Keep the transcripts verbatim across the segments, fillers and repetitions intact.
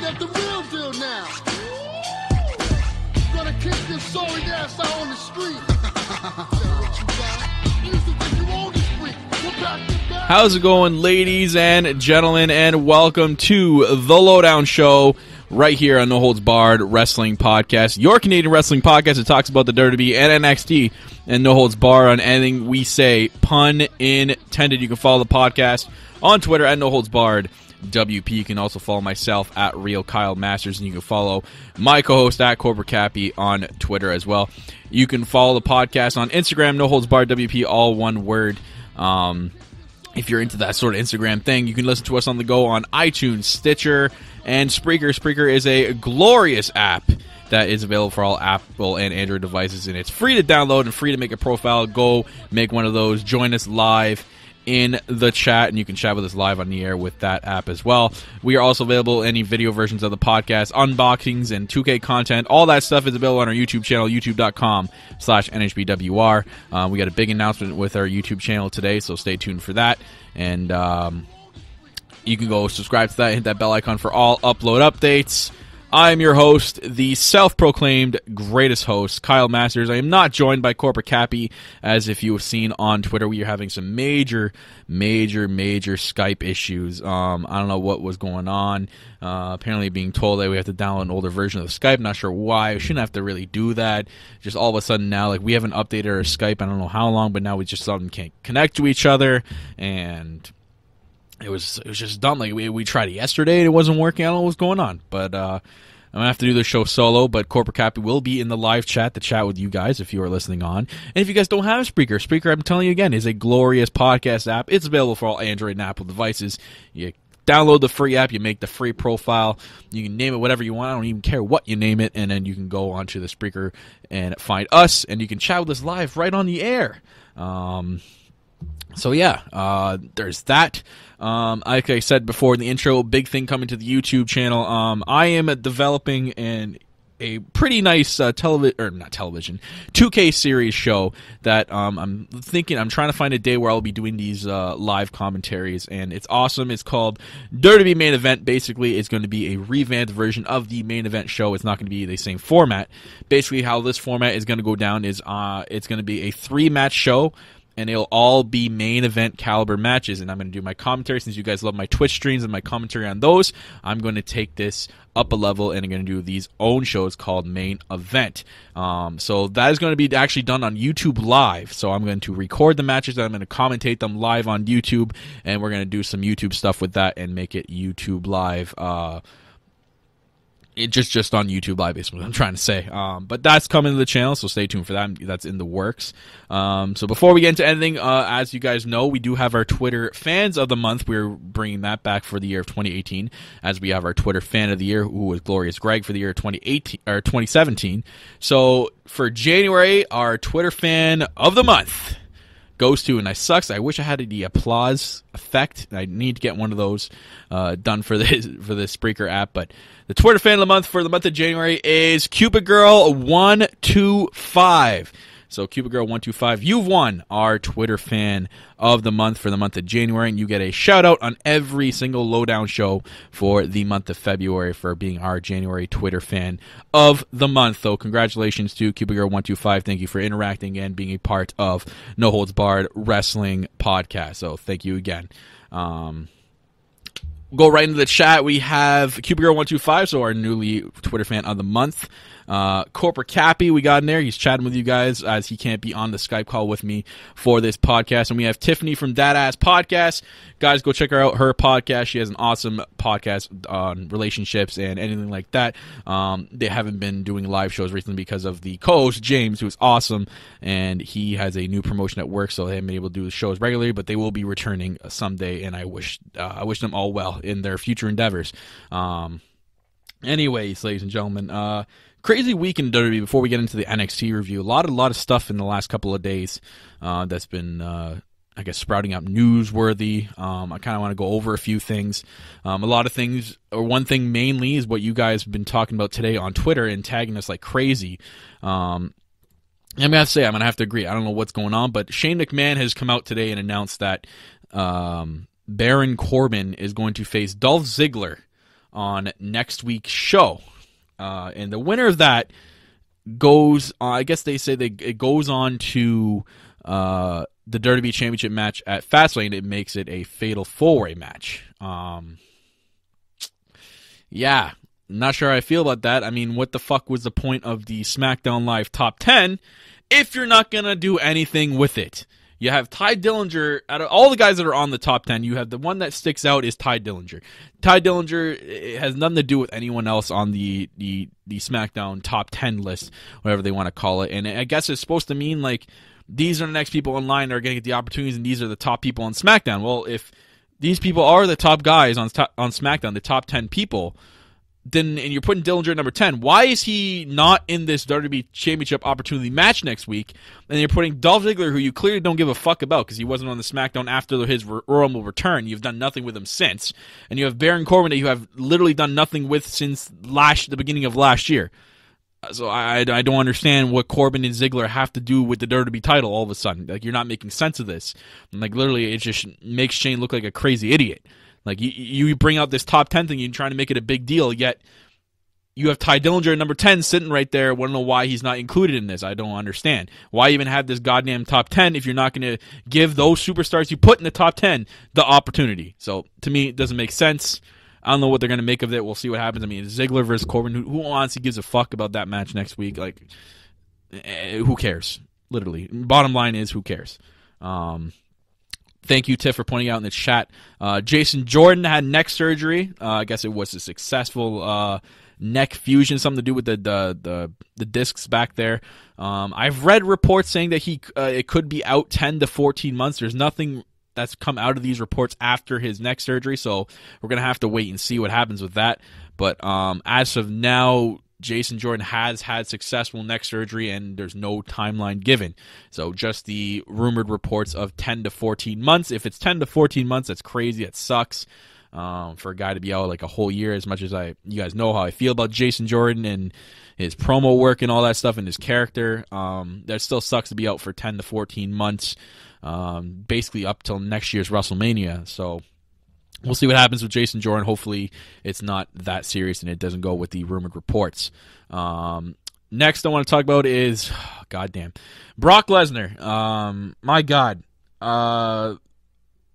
looking at the real deal now. Gonna kick this sorry ass out on the street. How's it going, ladies and gentlemen, and welcome to The Lowdown Show right here on No Holds Barred Wrestling Podcast, your Canadian wrestling podcast that talks about the W W E and N X T, and No Holds Barred on anything we say, pun intended. You can follow the podcast on Twitter at No Holds Barred W P. You can also follow myself at Real Kyle Masters, and you can follow my co-host at Corporate Kappy on Twitter as well. You can follow the podcast on Instagram, No Holds Barred W P, all one word. Um, if you're into that sort of Instagram thing, you can listen to us on the go on iTunes, Stitcher, and Spreaker. Spreaker is a glorious app that is available for all Apple and Android devices, and it's free to download and free to make a profile. Go make one of those. Join us live in the chat, and you can chat with us live on the air with that app as well. We are also available any video versions of the podcast, unboxings and two K content. All that stuff is available on our YouTube channel, youtube dot com slash N H B W R. Uh, we got a big announcement with our YouTube channel today, so stay tuned for that. And um, you can go subscribe to that, hit that bell icon for all upload updates. I am your host, the self-proclaimed greatest host, Kyle Masters. I am not joined by Corporate Kappy, as if you have seen on Twitter. We are having some major, major, major Skype issues. Um, I don't know what was going on. Uh, apparently being told that we have to download an older version of Skype. Not sure why. We shouldn't have to really do that. Just all of a sudden now, like, we haven't updated our Skype. I don't know how long, but now we just suddenly can't connect to each other, and It was it was just dumb. Like, we, we tried it yesterday and it wasn't working. I don't know what was going on. But uh, I'm going to have to do this show solo. But Corporate Kappy will be in the live chat to chat with you guys if you are listening on. And if you guys don't have Spreaker, Spreaker, I'm telling you again, is a glorious podcast app. It's available for all Android and Apple devices. You download the free app. You make the free profile. You can name it whatever you want. I don't even care what you name it. And then you can go onto the Spreaker and find us. And you can chat with us live right on the air. Um... So yeah, uh, there's that. Um, like I said before in the intro, big thing coming to the YouTube channel. Um, I am developing an a pretty nice uh, television, or not television, two K series show that um, I'm thinking, I'm trying to find a day where I'll be doing these uh, live commentaries, and it's awesome. It's called W W E Main Event. Basically, it's going to be a revamped version of the main event show. It's not going to be the same format. Basically, how this format is going to go down is uh, it's going to be a three-match show, and it'll all be main event caliber matches. And I'm going to do my commentary. Since you guys love my Twitch streams and my commentary on those, I'm going to take this up a level, and I'm going to do these own shows called Main Event. Um, so that is going to be actually done on YouTube Live. So I'm going to record the matches, and I'm going to commentate them live on YouTube. And we're going to do some YouTube stuff with that and make it YouTube Live. Uh, It just just on YouTube Live, basically, what I'm trying to say. Um, but that's coming to the channel, so stay tuned for that. That's in the works. Um, so before we get into anything, uh, as you guys know, we do have our Twitter Fans of the Month. We're bringing that back for the year of twenty eighteen, as we have our Twitter Fan of the Year, who was Glorious Greg for the year of twenty eighteen or twenty seventeen. So for January, our Twitter Fan of the Month goes to, and I sucks. I wish I had the applause effect. I need to get one of those uh, done for this for this Spreaker app. But the Twitter Fan of the Month for the month of January is Cupid Girl one two five. So Cupid Girl one two five, you've won our Twitter Fan of the Month for the month of January, and you get a shout out on every single Lowdown show for the month of February for being our January Twitter Fan of the Month. So congratulations to Cupid Girl one two five. Thank you for interacting and being a part of No Holds Barred Wrestling Podcast. So thank you again. Um, Go right into the chat. We have Cupid Girl one two five, so our newly Twitter Fan of the Month. Uh, Corporate Kappy we got in there. He's chatting with you guys as he can't be on the Skype call with me for this podcast. And we have Tiffany from That Ass Podcast. Guys, go check her out, her podcast. She has an awesome podcast on relationships and anything like that. Um, they haven't been doing live shows recently because of the co-host, James, who is awesome. And he has a new promotion at work, so they haven't been able to do the shows regularly, but they will be returning someday, and I wish, uh, I wish them all well in their future endeavors. Um, anyways, ladies and gentlemen, uh, crazy week in W W E before we get into the N X T review. A lot, a lot of stuff in the last couple of days uh, that's been, uh, I guess, sprouting up newsworthy. Um, I kind of want to go over a few things. Um, a lot of things, or one thing mainly, is what you guys have been talking about today on Twitter and tagging us like crazy. Um, I'm going to have to say, I'm going to have to agree. I don't know what's going on, but Shane McMahon has come out today and announced that um, Baron Corbin is going to face Dolph Ziggler on next week's show. Uh, and the winner of that goes, uh, I guess they say they, it goes on to uh, the W W E Championship match at Fastlane. It makes it a fatal four-way match. Um, yeah, not sure how I feel about that. I mean, what the fuck was the point of the SmackDown Live Top ten if you're not going to do anything with it? You have Ty Dillinger. Out of all the guys that are on the top ten, you have the one that sticks out is Ty Dillinger. Ty Dillinger has nothing to do with anyone else on the the, the SmackDown top ten list, whatever they want to call it. And I guess it's supposed to mean, like, these are the next people in line that are going to get the opportunities, and these are the top people on SmackDown. Well, if these people are the top guys on on SmackDown, the top ten people, then and you're putting Dillinger at number ten, why is he not in this W W E Championship opportunity match next week? And you're putting Dolph Ziggler, who you clearly don't give a fuck about because he wasn't on the SmackDown after his Royal return. You've done nothing with him since. And you have Baron Corbin that you have literally done nothing with since last, the beginning of last year. So I, I don't understand what Corbin and Ziggler have to do with the W W E title all of a sudden. Like, you're not making sense of this. And, like, literally, it just makes Shane look like a crazy idiot. Like, you, you bring out this top ten thing, you're trying to make it a big deal, yet you have Ty Dillinger at number ten sitting right there. I don't know why he's not included in this. I don't understand. Why even have this goddamn top ten if you're not going to give those superstars you put in the top ten the opportunity? So, to me, it doesn't make sense. I don't know what they're going to make of it. We'll see what happens. I mean, Ziggler versus Corbin, who, who honestly gives a fuck about that match next week? Like, eh, who cares? Literally. Bottom line is, who cares? Um... Thank you, Tiff, for pointing out in the chat. Uh, Jason Jordan had neck surgery. Uh, I guess it was a successful uh, neck fusion, something to do with the the, the, the discs back there. Um, I've read reports saying that he uh, it could be out ten to fourteen months. There's nothing that's come out of these reports after his neck surgery, so we're going to have to wait and see what happens with that. But um, as of now, Jason Jordan has had successful neck surgery, and there's no timeline given. So just the rumored reports of ten to fourteen months. If it's ten to fourteen months, that's crazy. It sucks um, for a guy to be out like a whole year, as much as I, you guys know how I feel about Jason Jordan and his promo work and all that stuff and his character. Um, that still sucks to be out for ten to fourteen months, um, basically up till next year's WrestleMania. So we'll see what happens with Jason Jordan. Hopefully it's not that serious and it doesn't go with the rumored reports. Um, next I want to talk about is, oh, goddamn, Brock Lesnar. Um, my God. Uh,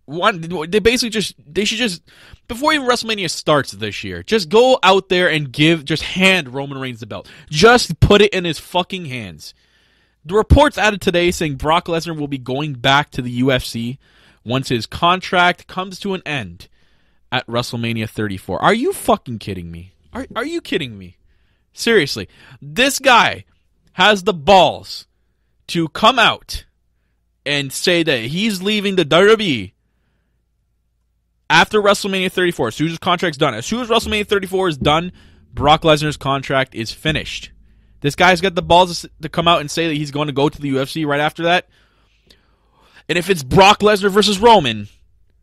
one, they basically just, they should just, before even WrestleMania starts this year, just go out there and give, just hand Roman Reigns the belt. Just put it in his fucking hands. The reports added today saying Brock Lesnar will be going back to the U F C once his contract comes to an end at WrestleMania thirty-four. Are you fucking kidding me? Are, are you kidding me? Seriously. This guy has the balls to come out and say that he's leaving the W W E after WrestleMania thirty-four. As soon as his contract's done. As soon as WrestleMania thirty-four is done, Brock Lesnar's contract is finished. This guy's got the balls to come out and say that he's going to go to the U F C right after that. And if it's Brock Lesnar versus Roman,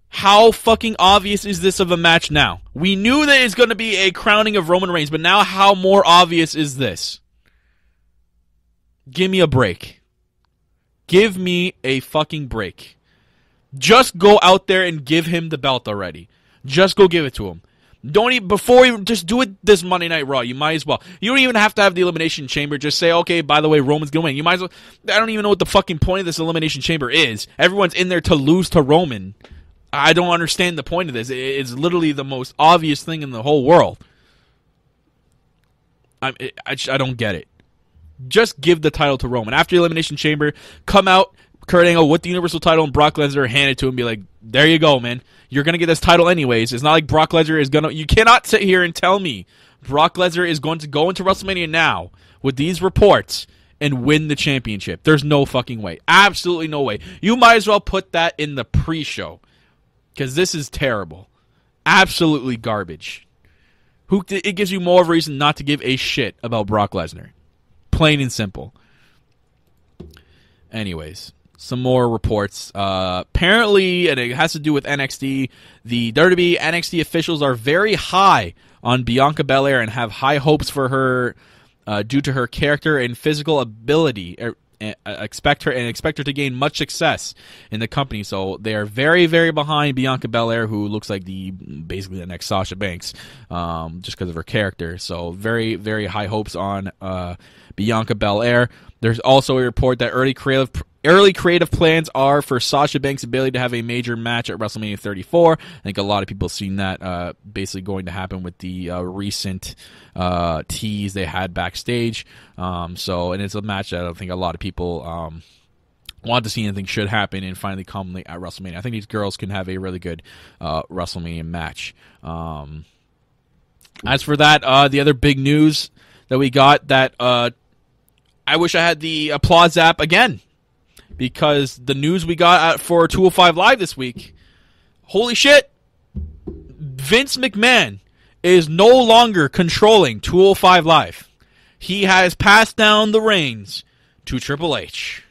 how fucking obvious is this of a match now? We knew that it's going to be a crowning of Roman Reigns, but now how more obvious is this? Give me a break. Give me a fucking break. Just go out there and give him the belt already. Just go give it to him. Don't even, before you, just do it this Monday Night Raw. You might as well. You don't even have to have the Elimination Chamber. Just say, okay, by the way, Roman's going to win. You might as well. I don't even know what the fucking point of this Elimination Chamber is. Everyone's in there to lose to Roman. I don't understand the point of this. It's literally the most obvious thing in the whole world. I I, just, I don't get it. Just give the title to Roman. After the Elimination Chamber, come out, Kurt Angle with the Universal title, and Brock Lesnar hand it to him and be like, there you go, man. You're going to get this title anyways. It's not like Brock Lesnar is going to... You cannot sit here and tell me Brock Lesnar is going to go into WrestleMania now with these reports and win the championship. There's no fucking way. Absolutely no way. You might as well put that in the pre-show, because this is terrible. Absolutely garbage. Who It gives you more of a reason not to give a shit about Brock Lesnar. Plain and simple. Anyways, some more reports. Uh, apparently, and it has to do with N X T, the W W E N X T officials are very high on Bianca Belair and have high hopes for her uh, due to her character and physical ability. Er, expect her and expect her to gain much success in the company. So they are very, very behind Bianca Belair, who looks like the basically the next Sasha Banks, um, just because of her character. So very, very high hopes on uh, Bianca Belair. There's also a report that early creative early creative plans are for Sasha Banks' ability to have a major match at WrestleMania thirty-four. I think a lot of people have seen that uh, basically going to happen with the uh, recent uh, tease they had backstage. Um, so, and it's a match that I don't think a lot of people um, want to see anything should happen and finally come at WrestleMania. I think these girls can have a really good uh, WrestleMania match. Um, as for that, uh, the other big news that we got that uh, I wish I had the applause app again, because the news we got for two oh five Live this week, holy shit, Vince McMahon is no longer controlling two oh five Live. He has passed down the reins to Triple H.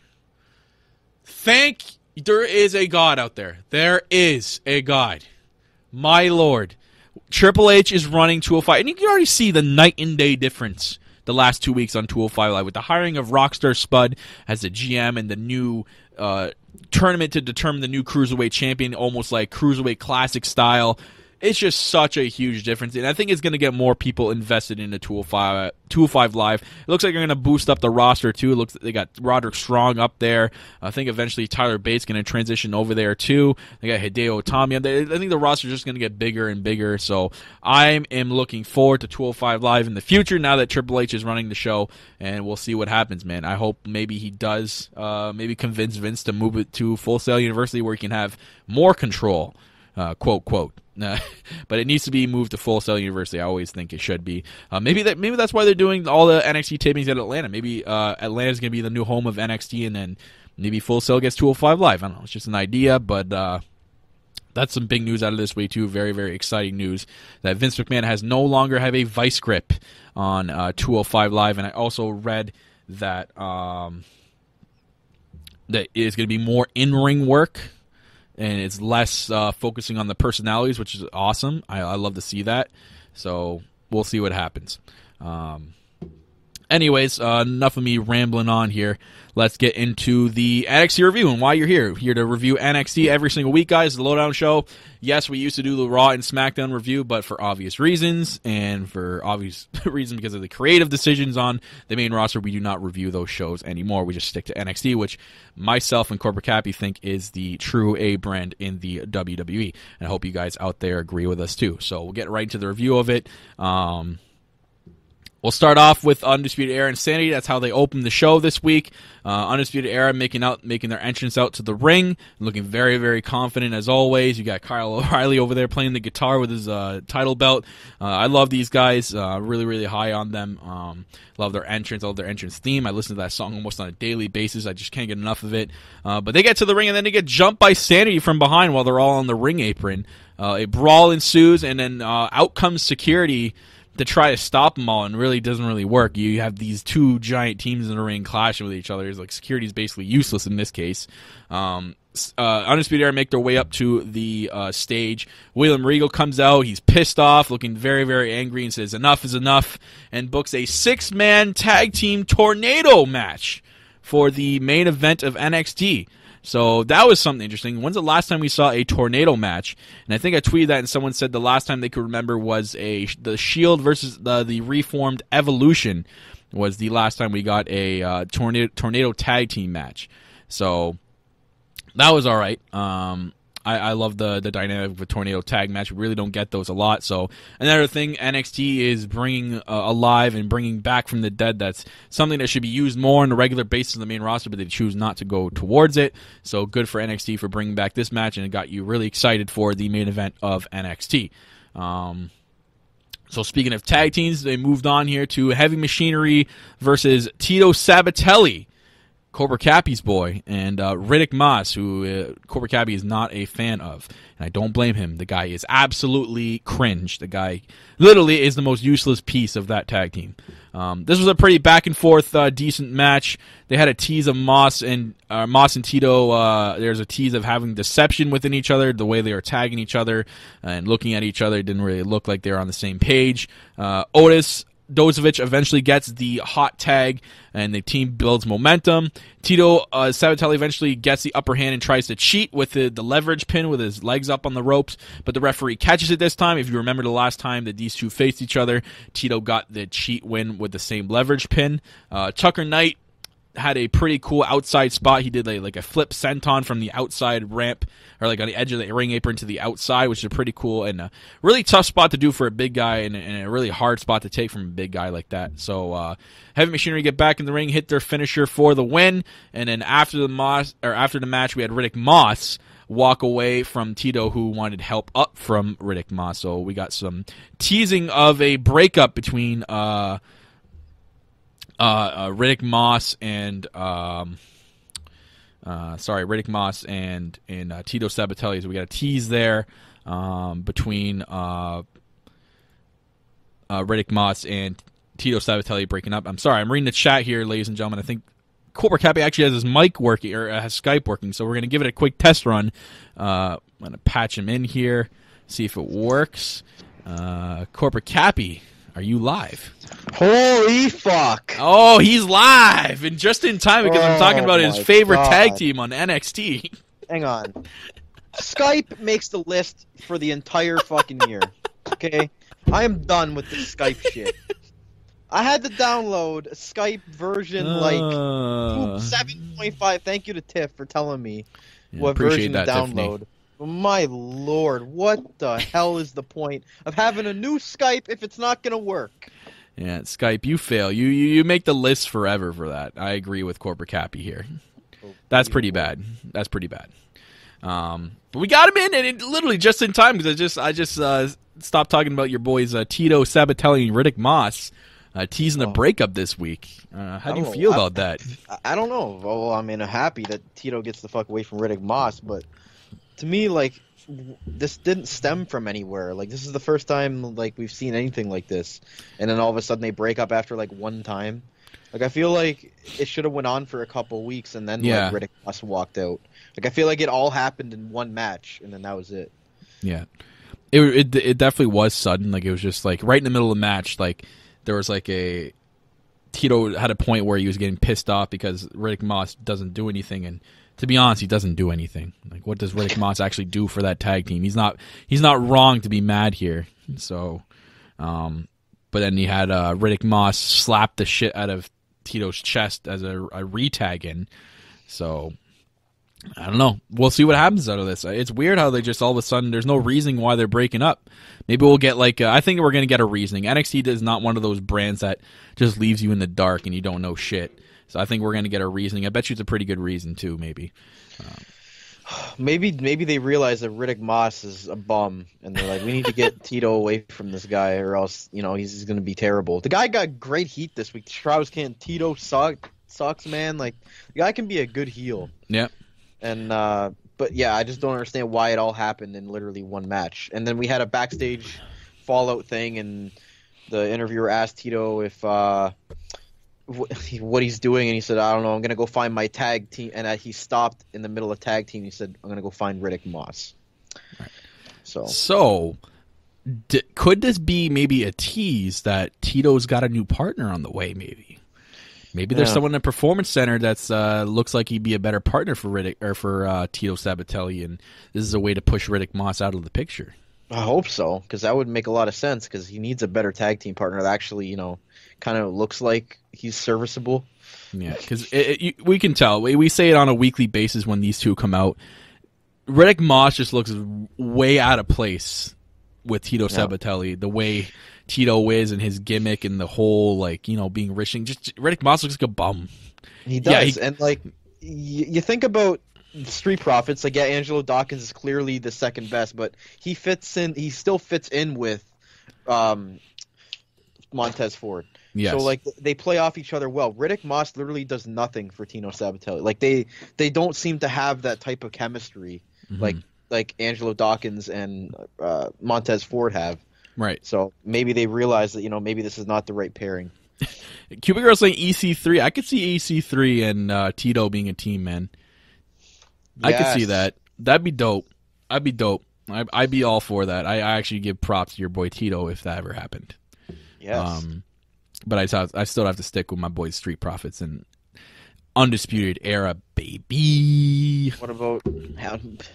Thank, there is a God out there. There is a God. My Lord. Triple H is running two oh five. And you can already see the night and day difference the last two weeks on two oh five Live, with the hiring of Rockstar Spud as the G M and the new uh, tournament to determine the new Cruiserweight champion, almost like Cruiserweight Classic style. It's just such a huge difference, and I think it's going to get more people invested into two oh five Live. It looks like they're going to boost up the roster, too. It looks like they got Roderick Strong up there. I think eventually Tyler Bates going to transition over there, too. They got Hideo Itami up there. I think the roster is just going to get bigger and bigger, so I am looking forward to two oh five Live in the future now that Triple H is running the show, and we'll see what happens, man. I hope maybe he does uh, maybe convince Vince to move it to Full Sail University where he can have more control, uh, quote, quote. Uh, but it needs to be moved to Full Sail University. I always think it should be. Uh, maybe that. Maybe that's why they're doing all the N X T tapings at Atlanta. Maybe uh, Atlanta is going to be the new home of N X T, and then maybe Full Sail gets two oh five Live. I don't know. It's just an idea, but uh, that's some big news out of this week too. Very, very exciting news that Vince McMahon has no longer have a vice grip on uh, two oh five Live. And I also read that um, that it's going to be more in-ring work. And it's less uh, focusing on the personalities, which is awesome. I, I love to see that. So we'll see what happens. Um, anyways, uh, enough of me rambling on here. Let's get into the N X T review and why you're here. Here to review N X T every single week, guys. The Lowdown Show. Yes, we used to do the Raw and SmackDown review, but for obvious reasons and for obvious reasons because of the creative decisions on the main roster, we do not review those shows anymore. We just stick to N X T, which myself and Corporate Kappy think is the true A brand in the W W E. And I hope you guys out there agree with us too. So we'll get right into the review of it. Um... We'll start off with Undisputed Era and Sanity. That's how they opened the show this week. Uh, Undisputed Era making out, making their entrance out to the ring, looking very, very confident as always. You got Kyle O'Reilly over there playing the guitar with his uh, title belt. Uh, I love these guys. Uh, really, really high on them. Um, love their entrance. Love their entrance theme. I listen to that song almost on a daily basis. I just can't get enough of it. Uh, but they get to the ring and then they get jumped by Sanity from behind while they're all on the ring apron. Uh, a brawl ensues and then uh, out comes security to try to stop them all, and really doesn't really work. You have these two giant teams in the ring clashing with each other. It's like security is basically useless in this case. Um, uh, Undisputed Era make their way up to the uh, stage. William Regal comes out. He's pissed off, looking very, very angry, and says, "Enough is enough," and books a six-man tag team tornado match for the main event of N X T. So that was something interesting. When's the last time we saw a tornado match? And I think I tweeted that, and someone said the last time they could remember was a the Shield versus the, the reformed Evolution was the last time we got a uh, tornado tornado tag team match. So that was all right. Um, I, I love the the dynamic of a tornado tag match. We really don't get those a lot. So another thing N X T is bringing uh, alive and bringing back from the dead, that's something that should be used more on a regular basis in the main roster, but they choose not to go towards it. So good for N X T for bringing back this match, and it got you really excited for the main event of N X T. Um, so speaking of tag teams, they moved on here to Heavy Machinery versus Tino Sabatelli, Corporate Kappy's boy, and uh, Riddick Moss, who uh, Corporate Kappy is not a fan of. And I don't blame him. The guy is absolutely cringe. The guy literally is the most useless piece of that tag team. Um, this was a pretty back-and-forth, uh, decent match. They had a tease of Moss and uh, Moss and Tito. Uh, there's a tease of having deception within each other, the way they are tagging each other and looking at each other. It didn't really look like they were on the same page. Uh, Otis Dozovic eventually gets the hot tag, and the team builds momentum. Tito uh, Sabatelli eventually gets the upper hand and tries to cheat with the, the leverage pin with his legs up on the ropes, but the referee catches it this time. If you remember the last time that these two faced each other, Tito got the cheat win with the same leverage pin. Uh, Tucker Knight had a pretty cool outside spot. He did a, like a flip senton from the outside ramp, or like on the edge of the ring apron to the outside, which is a pretty cool and a really tough spot to do for a big guy, and, and a really hard spot to take from a big guy like that. So uh, Heavy Machinery get back in the ring, hit their finisher for the win, and then after the Moss or after the match, we had Riddick Moss walk away from Tito, who wanted help up from Riddick Moss. So we got some teasing of a breakup between Uh, Uh, uh, Riddick Moss and um, uh, sorry, Riddick Moss and and uh, Tito Sabatelli. So we got a tease there um, between uh, uh, Riddick Moss and Tito Sabatelli breaking up. I'm sorry, I'm reading the chat here, ladies and gentlemen. I think Corporate Kappy actually has his mic working, or has Skype working, so we're gonna give it a quick test run. Uh, I'm gonna patch him in here, see if it works. Uh, Corporate Kappy, are you live? Holy fuck. Oh, he's live. And just in time, because oh, I'm talking about his favorite God. tag team on N X T. Hang on. Skype makes the list for the entire fucking year. Okay? I am done with this Skype shit. I had to download a Skype version uh... like seven point five. Thank you to Tiff for telling me yeah, what version that, to download. Tiffany. My lord, what the hell is the point of having a new Skype if it's not going to work? Yeah, Skype, you fail. You, you you make the list forever for that. I agree with Corporate Kappy here. That's pretty bad. That's pretty bad. Um, but we got him in, and it literally just in time, because I just I just uh, stopped talking about your boys uh, Tito Sabatelli and Riddick Moss uh, teasing a breakup this week. Uh, how do you feel about that? I don't know. Well, I mean, I'm happy that Tito gets the fuck away from Riddick Moss, but to me, like, this didn't stem from anywhere. Like, this is the first time, like, we've seen anything like this. And then all of a sudden they break up after, like, one time. Like, I feel like it should have went on for a couple weeks, and then, yeah. like, Riddick Moss walked out. Like, I feel like it all happened in one match, and then that was it. Yeah. It, it, it definitely was sudden. Like, it was just, like, right in the middle of the match, like, there was, like, a Tito had a point where he was getting pissed off because Riddick Moss doesn't do anything, and to be honest, he doesn't do anything. Like, what does Riddick Moss actually do for that tag team? He's not he's not wrong to be mad here. So, um, but then he had uh, Riddick Moss slap the shit out of Tito's chest as a, a re-tag in. So, I don't know. We'll see what happens out of this. It's weird how they just all of a sudden, there's no reason why they're breaking up. Maybe we'll get like, a, I think we're going to get a reasoning. N X T is not one of those brands that just leaves you in the dark and you don't know shit. So I think we're going to get a reasoning. I bet you it's a pretty good reason, too, maybe. Um, maybe maybe they realize that Riddick Moss is a bum, and they're like, we need to get Tito away from this guy, or else, you know, he's going to be terrible. The guy got great heat this week. Strauss can't. Tito suck, sucks, man. Like, the guy can be a good heel. Yeah. And, uh, but, yeah, I just don't understand why it all happened in literally one match. And then we had a backstage fallout thing, and the interviewer asked Tito if uh, – what he's doing, and he said, I don't know, I'm gonna go find my tag team, and he stopped in the middle of tag team. He said, I'm gonna go find Riddick Moss. Right. So, so d could this be maybe a tease that Tito's got a new partner on the way? Maybe, maybe yeah. there's someone in the Performance Center that's uh, looks like he'd be a better partner for Riddick or for uh, Tito Sabatelli, and this is a way to push Riddick Moss out of the picture. I hope so, because that would make a lot of sense, because he needs a better tag team partner that actually, you know, kind of looks like he's serviceable. Yeah, because we can tell. We, we say it on a weekly basis when these two come out. Riddick Moss just looks way out of place with Tito yeah. Sabatelli, the way Tito is and his gimmick and the whole, like, you know, being rich. Just Riddick Moss looks like a bum. He does, yeah, he, and, like, you think about Street Profits, like, yeah, Angelo Dawkins is clearly the second best, but he fits in, he still fits in with um, Montez Ford. Yes. So, like, they play off each other well. Riddick Moss literally does nothing for Tino Sabatelli. Like, they, they don't seem to have that type of chemistry mm-hmm. like like Angelo Dawkins and uh, Montez Ford have. Right. So maybe they realize that, you know, maybe this is not the right pairing. CupidGirl saying E C three. I could see E C three and uh, Tito being a team, man. Yes. I could see that. That'd be dope. I'd be dope. I'd, I'd be all for that. I, I actually give props to your boy Tito if that ever happened. Yes. Um, But I, I still have to stick with my boys, Street Profits and Undisputed Era, baby. What about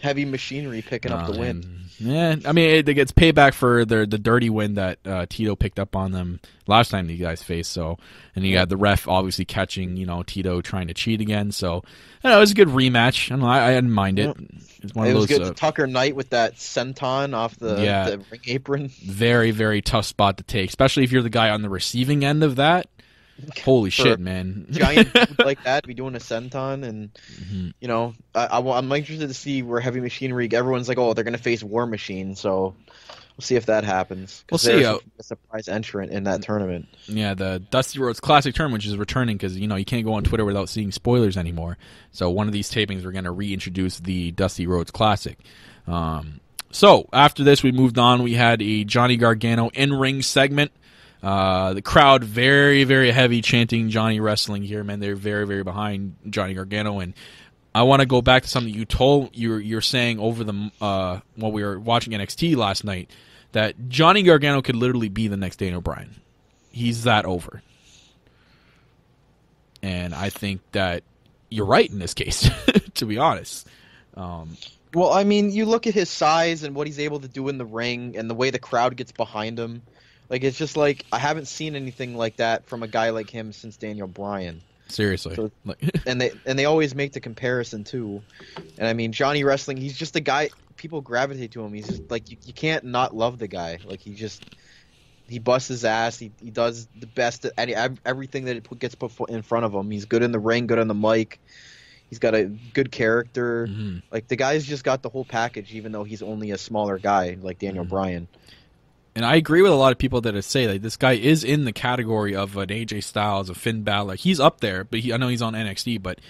Heavy Machinery picking uh, up the win? Yeah, I mean, it, it gets payback for their, the dirty win that uh, Tito picked up on them last time you guys faced. So, and you got the ref obviously catching, you know, Tito trying to cheat again. So, you know, it was a good rematch. I don't know, I, I didn't mind it. It's one it of was those, good. Uh, Tucker Knight with that senton off the, yeah, the ring apron. Very, very tough spot to take, especially if you're the guy on the receiving end of that. Holy shit, man! Giant dude like that, be doing a senton, and mm-hmm. you know, I, I, I'm interested to see where Heavy Machinery. Everyone's like, oh, they're gonna face War Machine, so we'll see if that happens. We'll see a, a surprise entrant in that tournament. Yeah, the Dusty Rhodes Classic tournament, which is returning because you know you can't go on Twitter without seeing spoilers anymore. So one of these tapings, we're gonna reintroduce the Dusty Rhodes Classic. Um, so after this, we moved on. We had a Johnny Gargano in-ring segment. Uh, the crowd very, very heavy chanting Johnny Wrestling here, man. They're very, very behind Johnny Gargano. And I want to go back to something you told you're you're saying over the uh while we were watching N X T last night, that Johnny Gargano could literally be the next Daniel Bryan. He's that over. And I think that you're right in this case, to be honest. Um, well, I mean, you look at his size and what he's able to do in the ring and the way the crowd gets behind him. Like, it's just like, I haven't seen anything like that from a guy like him since Daniel Bryan. Seriously. So, and they and they always make the comparison, too. And, I mean, Johnny Wrestling, he's just a guy, people gravitate to him. He's just, like, you, you can't not love the guy. Like, he just, he busts his ass. He, he does the best at any, everything that gets put in front of him. He's good in the ring, good on the mic. He's got a good character. Mm-hmm. Like, the guy's just got the whole package, even though he's only a smaller guy like Daniel mm-hmm. Bryan. And I agree with a lot of people that say that this guy is in the category of an A J Styles, a Finn Balor. He's up there, but he, I know he's on N X T. But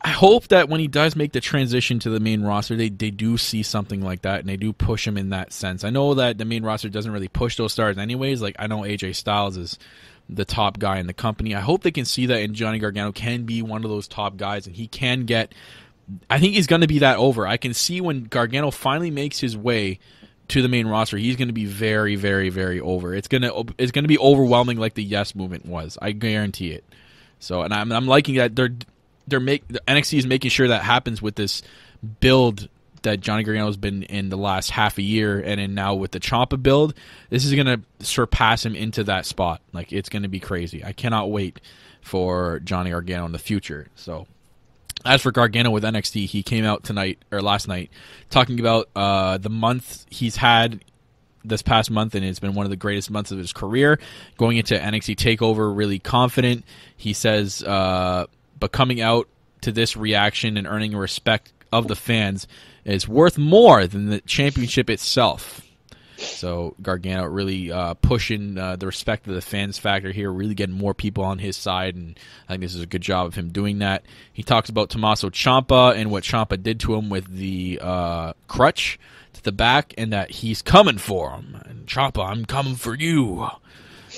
I hope that when he does make the transition to the main roster, they, they do see something like that, and they do push him in that sense. I know that the main roster doesn't really push those stars anyways. Like, I know A J Styles is the top guy in the company. I hope they can see that, and Johnny Gargano can be one of those top guys, and he can get – I think he's going to be that over. I can see when Gargano finally makes his way – to the main roster, he's going to be very, very, very over. It's gonna, it's gonna be overwhelming, like the Yes Movement was. I guarantee it. So, and I'm, I'm liking that they're, they're make N X T is making sure that happens with this build that Johnny Gargano has been in the last half a year, and in now with the Ciampa build, this is gonna surpass him into that spot. Like, it's gonna be crazy. I cannot wait for Johnny Gargano in the future. So. As for Gargano with N X T, he came out tonight or last night talking about uh, the month he's had this past month, and it's been one of the greatest months of his career. Going into N X T TakeOver really confident. He says, uh, but coming out to this reaction and earning respect of the fans is worth more than the championship itself. So Gargano really uh, pushing uh, the respect of the fans factor here, really getting more people on his side, and I think this is a good job of him doing that. He talks about Tommaso Ciampa and what Ciampa did to him with the uh, crutch to the back, and that he's coming for him. And Ciampa, I'm coming for you.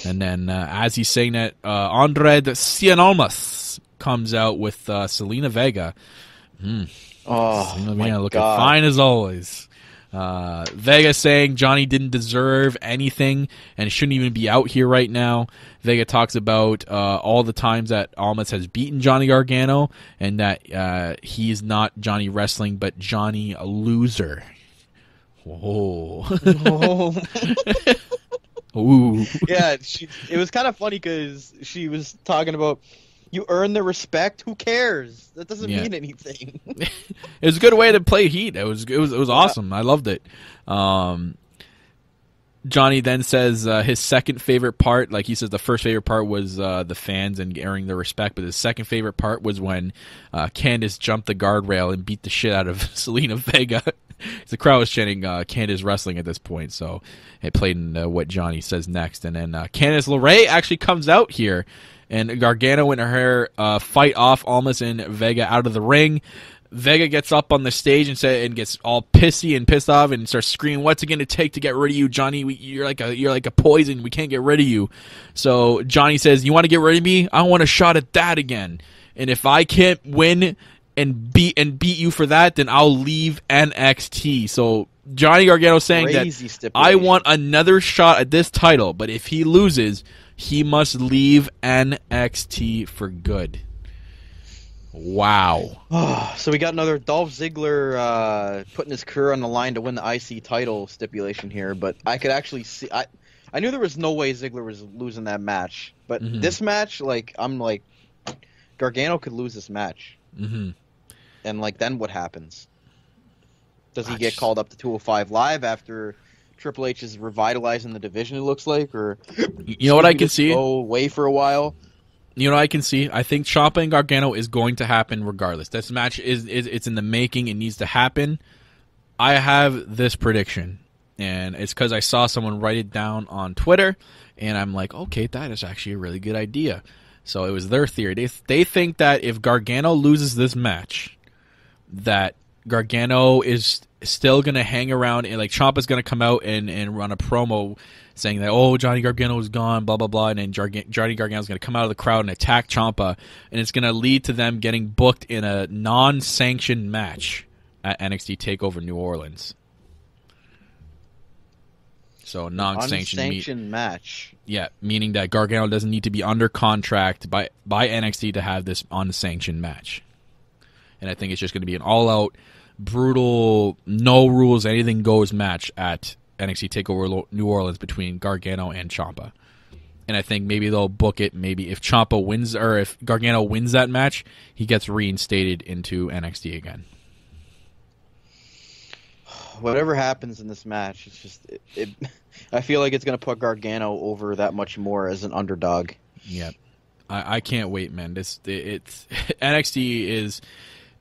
And then uh, as he's saying that, uh, Andrade Cien Almas comes out with uh, Zelina Vega. Mm. Oh, Zelina Vega looking fine as always. Uh, Vega saying Johnny didn't deserve anything and shouldn't even be out here right now. Vega talks about uh, all the times that Almas has beaten Johnny Gargano, and that uh, he's not Johnny Wrestling, but Johnny a loser. Whoa. Whoa. Ooh. Yeah, she, it was kind of funny because she was talking about you earn the respect. Who cares? That doesn't yeah. mean anything. It was a good way to play heat. It was it was it was awesome. I loved it. Um, Johnny then says uh, his second favorite part. Like he says, the first favorite part was uh, the fans and airing their respect. But his second favorite part was when uh, Candice jumped the guardrail and beat the shit out of Zelina Vega. The crowd was chanting uh, Candice Wrestling at this point, so it played in uh, what Johnny says next. And then uh, Candice LeRae actually comes out here, and Gargano and her uh, fight off Almas and Vega out of the ring. Vega gets up on the stage and say, and gets all pissy and pissed off and starts screaming, "What's it going to take to get rid of you, Johnny? We, you're like a you're like a poison. We can't get rid of you." So Johnny says, "You want to get rid of me? I want a shot at that again. And if I can't win and beat and beat you for that, then I'll leave N X T." So Johnny Gargano saying that I want another shot at this title, but if he loses, He must leave N X T for good. Wow. Oh, so we got another Dolph Ziggler uh, putting his career on the line to win the I C title stipulation here, but I could actually see... I, I knew there was no way Ziggler was losing that match, but mm-hmm. this match, like, I'm like, Gargano could lose this match. Mm-hmm. And, like, then what happens? Does he I get just... called up to two oh five Live after... Triple H is revitalizing the division, it looks like, or you know what I can see go away for a while. You know what I can see. I think Ciampa and Gargano is going to happen regardless. This match is, is it's in the making. It needs to happen. I have this prediction, and it's because I saw someone write it down on Twitter, and I'm like, okay, that is actually a really good idea. So it was their theory. They they think that if Gargano loses this match, that Gargano is still going to hang around, and like Ciampa's going to come out and, and run a promo saying that, oh, Johnny Gargano is gone, blah, blah, blah, and then Johnny Gargano's going to come out of the crowd and attack Ciampa, and it's going to lead to them getting booked in a non-sanctioned match at N X T TakeOver New Orleans. So non-sanctioned, non-sanctioned match. Yeah, meaning that Gargano doesn't need to be under contract by, by N X T to have this unsanctioned match. And I think it's just going to be an all-out, brutal, no rules, anything goes match at N X T TakeOver New Orleans between Gargano and Ciampa. And I think maybe they'll book it. Maybe if Ciampa wins, or if Gargano wins that match, he gets reinstated into N X T again. Whatever happens in this match, it's just it, it, I feel like it's going to put Gargano over that much more as an underdog. Yeah, I, I can't wait, man. This it, it's N X T is.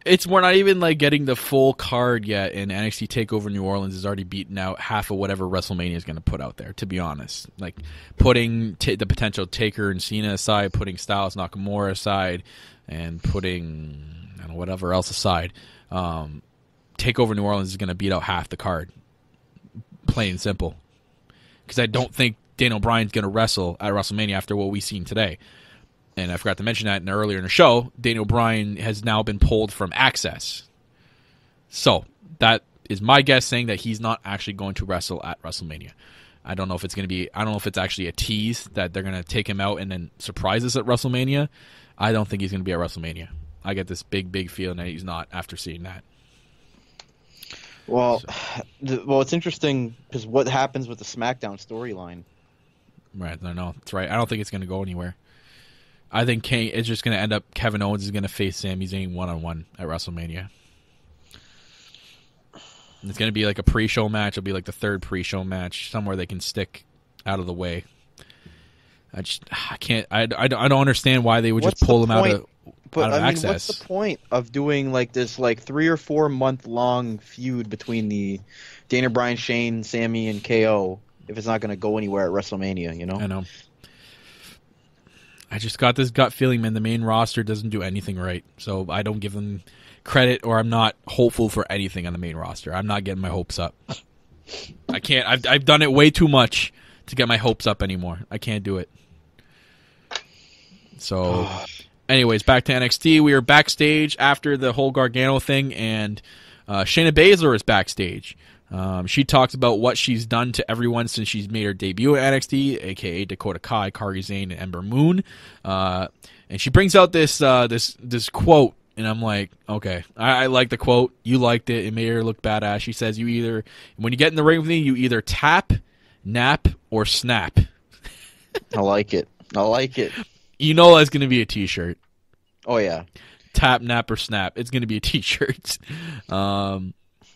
It's we're not even like getting the full card yet, and N X T TakeOver New Orleans is already beaten out half of whatever WrestleMania is going to put out there. To be honest, like putting t the potential Taker and Cena aside, putting Styles Nakamura aside, and putting I don't know, whatever else aside, um, TakeOver New Orleans is going to beat out half the card, plain and simple. Because I don't think Daniel Bryan's going to wrestle at WrestleMania after what we've seen today. And I forgot to mention that in earlier in the show, Daniel Bryan has now been pulled from Access. So that is my guess, saying that he's not actually going to wrestle at WrestleMania. I don't know if it's going to be, I don't know if it's actually a tease that they're going to take him out and then surprise us at WrestleMania. I don't think he's going to be at WrestleMania. I get this big, big feeling that he's not after seeing that. Well, so. the, well, it's interesting because what happens with the SmackDown storyline? Right, I know. That's right. I don't think it's going to go anywhere. I think Kane is just going to end up. Kevin Owens is going to face Sami Zayn one on one at WrestleMania. And it's going to be like a pre-show match. It'll be like the third pre-show match, somewhere they can stick out of the way. I just I can't. I, I, I don't understand why they would what's just pull the them point? out of. But out of I mean, Access. What's the point of doing like this, like three or four month long feud between the Daniel Bryan, Shane, Sami, and K O if it's not going to go anywhere at WrestleMania? You know. I know. I just got this gut feeling, man. The main roster doesn't do anything right, so I don't give them credit, or I'm not hopeful for anything on the main roster. I'm not getting my hopes up. I can't. I've I've done it way too much to get my hopes up anymore. I can't do it. So, anyways, back to N X T. We are backstage after the whole Gargano thing, and uh, Shayna Baszler is backstage. Um, she talks about what she's done to everyone since she's made her debut at N X T, aka Dakota Kai, Kairi Sane, and Ember Moon. Uh, and she brings out this uh, this this quote, and I'm like, okay, I, I like the quote. You liked it. It made her look badass. She says, "You either when you get in the ring with me, you either tap, nap, or snap." I like it. I like it. You know that's gonna be a T-shirt. Oh yeah, tap, nap, or snap. It's gonna be a T-shirt. Um.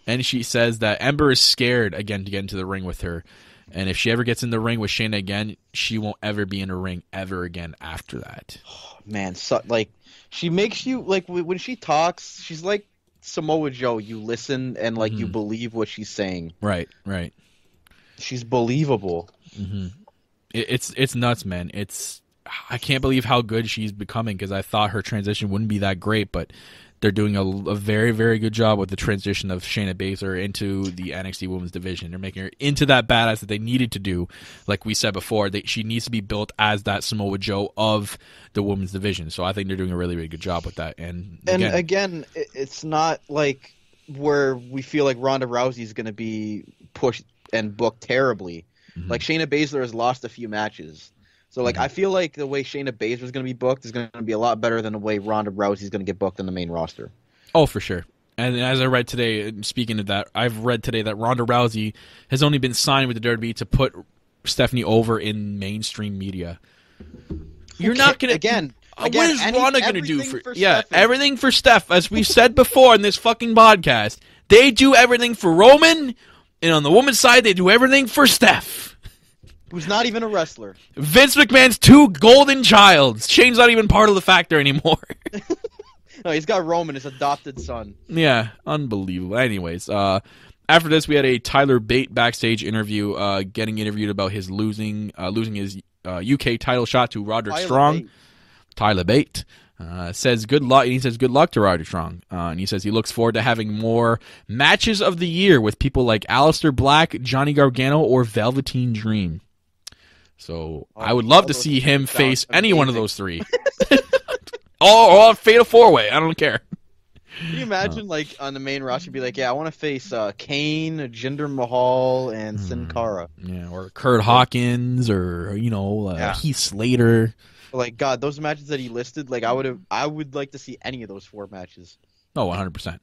And she says that Ember is scared again to get into the ring with her. And if she ever gets in the ring with Shayna again, she won't ever be in a ring ever again after that. Oh, man, so, like she makes you like when she talks, she's like Samoa Joe. You listen and like mm-hmm. you believe what she's saying. Right, right. She's believable. Mm-hmm. it, it's it's nuts, man. It's I can't believe how good she's becoming because I thought her transition wouldn't be that great, but. They're doing a, a very, very good job with the transition of Shayna Baszler into the N X T Women's Division. They're making her into that badass that they needed to do. Like we said before, they, she needs to be built as that Samoa Joe of the Women's Division. So I think they're doing a really, really good job with that. And again, and again it's not like where we feel like Ronda Rousey is going to be pushed and booked terribly. Mm-hmm. Like Shayna Baszler has lost a few matches. So, like, I feel like the way Shayna Baszler is going to be booked is going to be a lot better than the way Ronda Rousey is going to get booked in the main roster. Oh, for sure. And as I read today, speaking of that, I've read today that Ronda Rousey has only been signed with the W W E to put Stephanie over in mainstream media. You're okay. not going to... Again... Again, what is any, Ronda going to do for, for yeah, Steph everything for Steph, as we've said before in this fucking podcast. They do everything for Roman, and on the woman's side, they do everything for Steph. Who's not even a wrestler. Vince McMahon's two golden childs. Shane's not even part of the Factor anymore. No, he's got Roman, his adopted son. Yeah, unbelievable. Anyways, uh, after this, we had a Tyler Bate backstage interview, uh, getting interviewed about his losing, uh, losing his uh, U K title shot to Roderick Tyler Strong. Bate. Tyler Bate uh, says good luck, and he says good luck to Roderick Strong, uh, and he says he looks forward to having more matches of the year with people like Aleister Black, Johnny Gargano, or Velveteen Dream. So oh, I would love to see him face amazing. any one of those three, or fatal four way. I don't care. Can you imagine, uh, like on the main roster, be like, yeah, I want to face uh, Kane, Jinder Mahal, and Sin Cara. Yeah, or Curt Hawkins, or you know, uh, yeah. Heath Slater. Like, God, those matches that he listed, like, I would have, I would like to see any of those four matches. Oh, one hundred percent.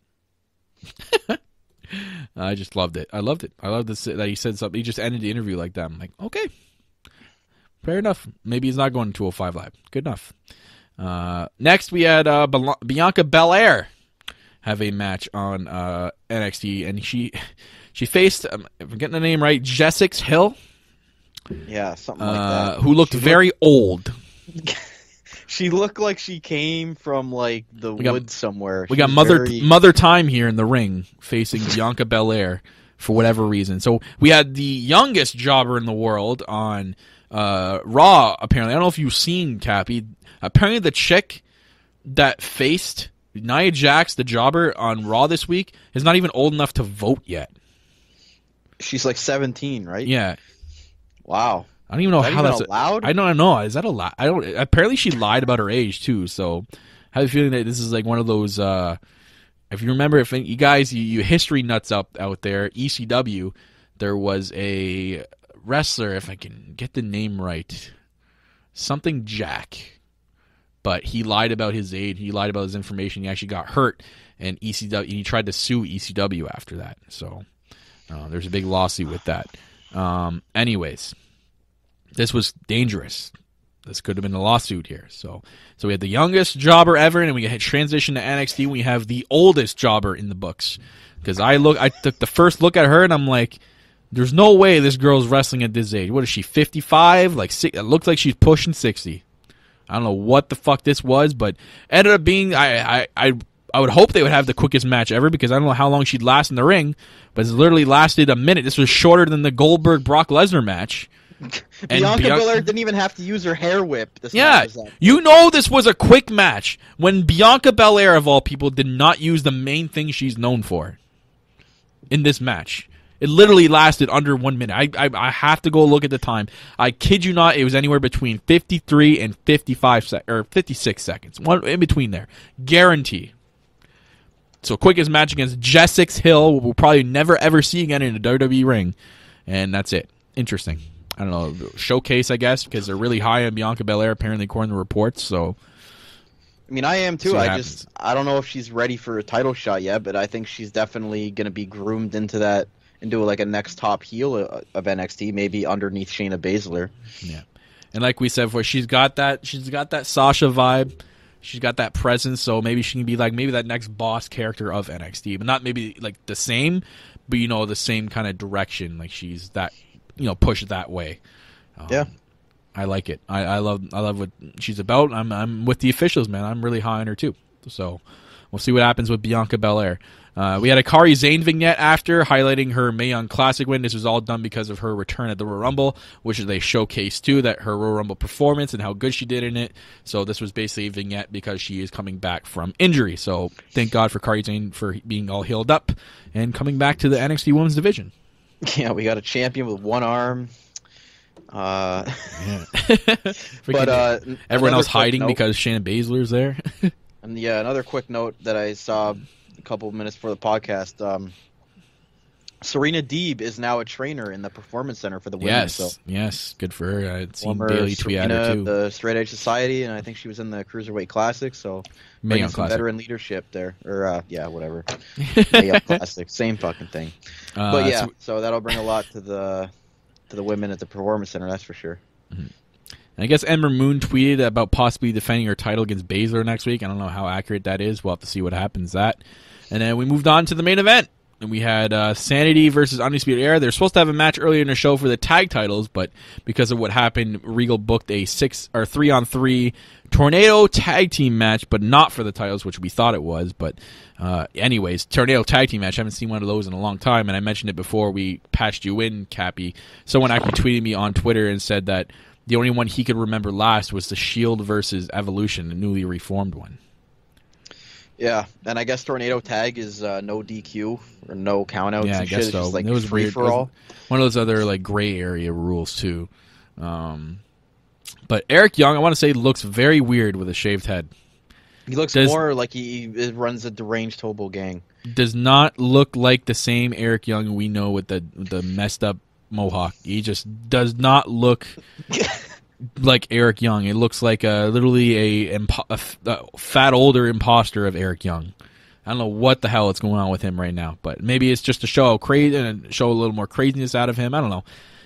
I just loved it. I loved it. I loved this, that he said something. He just ended the interview like that. I'm like, okay, fair enough. Maybe he's not going to two oh five Live. Good enough. Uh, next, we had uh, Bel- Bianca Belair have a match on uh, N X T, and she she faced, um, if I'm getting the name right, Jessica Hill. Yeah, something like that. Uh, who looked she very looked- old. She looked like she came from like the got, woods somewhere. We she got mother very... mother time here in the ring facing Bianca Belair for whatever reason. So we had the youngest jobber in the world on uh, Raw. Apparently, I don't know if you've seen Kappy. Apparently, the chick that faced Nia Jax, the jobber on Raw this week, is not even old enough to vote yet. She's like seventeen, right? Yeah. Wow. I don't even know how that's allowed. I don't know. Is that allowed? I don't. Apparently, she lied about her age too. So, I have a feeling that this is like one of those. Uh, if you remember, if you guys, you, you history nuts up out there, E C W, there was a wrestler. If I can get the name right, something Jack, but he lied about his age. He lied about his information. He actually got hurt, and E C W. And he tried to sue E C W after that. So, uh, there's a big lawsuit with that. Um, anyways. This was dangerous. This could have been a lawsuit here. So so we had the youngest jobber ever, and we had transition to N X T. We have the oldest jobber in the books. Because I look, I took the first look at her, and I'm like, there's no way this girl's wrestling at this age. What is she, fifty-five? Like, it looks like she's pushing sixty. I don't know what the fuck this was, but ended up being, I, I, I, I would hope they would have the quickest match ever, because I don't know how long she'd last in the ring, but it's literally lasted a minute. This was shorter than the Goldberg-Brock Lesnar match. Bianca Bian- Belair didn't even have to use her hair whip. This yeah, you know this was a quick match when Bianca Belair, of all people, did not use the main thing she's known for in this match. It literally lasted under one minute. I, I, I have to go look at the time. I kid you not, it was anywhere between fifty-three and fifty-five sec- or fifty-six seconds. One in between there. Guarantee. So quickest match against Jessica Hill. We'll probably never, ever see again in a W W E ring. And that's it. Interesting. I don't know, showcase, I guess, because they're really high on Bianca Belair, apparently, according to reports. So, I mean, I am, too. I happens. just I don't know if she's ready for a title shot yet, but I think she's definitely going to be groomed into that, into, like, a next top heel of N X T, maybe underneath Shayna Baszler. Yeah. And like we said before, she's got that, she's got that Sasha vibe. She's got that presence, so maybe she can be, like, maybe that next boss character of N X T. But not maybe, like, the same, but, you know, the same kind of direction. Like, she's that... you know, push it that way. Um, yeah, I like it. I, I love, I love what she's about. I'm, I'm with the officials, man. I'm really high on her too. So we'll see what happens with Bianca Belair. Uh, we had a Kairi Sane vignette after highlighting her Mae Young Classic win. This was all done because of her return at the Royal Rumble, which they showcased too, that her Royal Rumble performance and how good she did in it. So this was basically a vignette because she is coming back from injury. So thank God for Kairi Sane for being all healed up and coming back to the N X T Women's Division. Yeah, we got a champion with one arm. Uh, yeah. but uh, everyone else hiding note. because Shayna Baszler's there. And yeah, another quick note that I saw a couple of minutes before the podcast. Um, Serena Deeb is now a trainer in the Performance Center for the women. Yes, so. yes, good for her. I'd seen daily tweet at her too. The Straight Edge Society, and I think she was in the Cruiserweight Classic. So Mayo Classic. Some veteran leadership there, or uh, yeah, whatever. Mayo Classic, same fucking thing. Uh, but yeah, so, so that'll bring a lot to the to the women at the Performance Center, that's for sure. Mm-hmm. I guess Ember Moon tweeted about possibly defending her title against Baszler next week. I don't know how accurate that is. We'll have to see what happens that. And then we moved on to the main event. And we had uh, Sanity versus Undisputed Era. They were supposed to have a match earlier in the show for the tag titles, but because of what happened, Regal booked a six or three on three tornado tag team match, but not for the titles, which we thought it was. But uh, anyways, tornado tag team match. I haven't seen one of those in a long time, and I mentioned it before we patched you in, Kappy. Someone actually tweeted me on Twitter and said that the only one he could remember last was the Shield versus Evolution, the newly reformed one. Yeah, and I guess Tornado Tag is uh, no D Q or no countouts. Yeah, I guess shit. so. Just, like, it was free for all. One of those other like gray area rules too. Um, but Eric Young, I want to say, looks very weird with a shaved head. He looks does, more like he, he runs a deranged hobo gang. Does not look like the same Eric Young we know with the the messed up mohawk. He just does not look like Eric Young. It looks like a literally a, a, a fat older imposter of Eric Young. I don't know what the hell is going on with him right now, but maybe it's just to show crazy and show a little more craziness out of him. I don't know.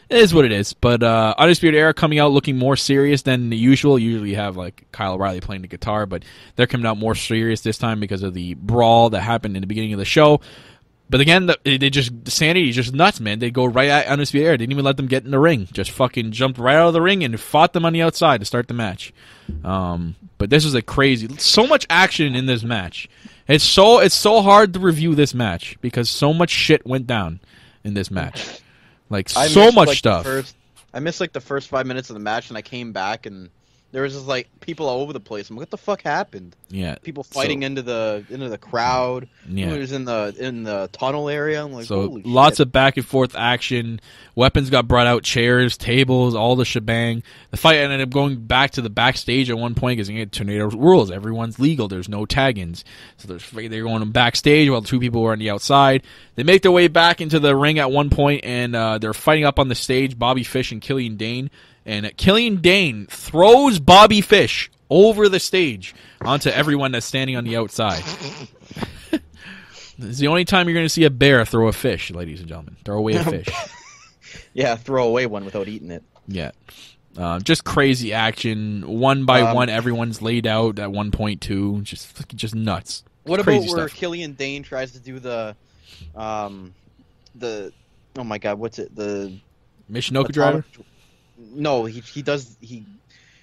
It is what it is. But uh, Undisputed Era coming out looking more serious than usual. Usually you have like Kyle O'Reilly playing the guitar, but they're coming out more serious this time because of the brawl that happened in the beginning of the show. But again, they just Sanity is just nuts, man. They go right at Undisputed Era. They didn't even let them get in the ring. Just fucking jumped right out of the ring and fought them on the outside to start the match. Um, but this is a crazy, so much action in this match. It's so it's so hard to review this match because so much shit went down in this match. Like I so missed, much like, stuff. First, I missed like the first five minutes of the match, and I came back and there was just like people all over the place. I'm like, what the fuck happened? Yeah, people fighting so, into the into the crowd. Yeah, it was in the in the tunnel area. I'm like, so holy lots shit. of back and forth action. Weapons got brought out, chairs, tables, all the shebang. The fight ended up going back to the backstage at one point because you get tornado rules. Everyone's legal. There's no tag-ins, so they're they're going backstage while two people were on the outside. They make their way back into the ring at one point, and uh, they're fighting up on the stage. Bobby Fish and Killian Dane. And Killian Dane throws Bobby Fish over the stage onto everyone that's standing on the outside. This is the only time you're going to see a bear throw a fish, ladies and gentlemen. Throw away a fish. Yeah, throw away one without eating it. Yeah. Uh, just crazy action. One by um, one, everyone's laid out at one point, too. Just, just nuts. What crazy about where stuff. Killian Dane tries to do the... Um, the oh, my God, what's it? The Michinoku Driver? No, he he does he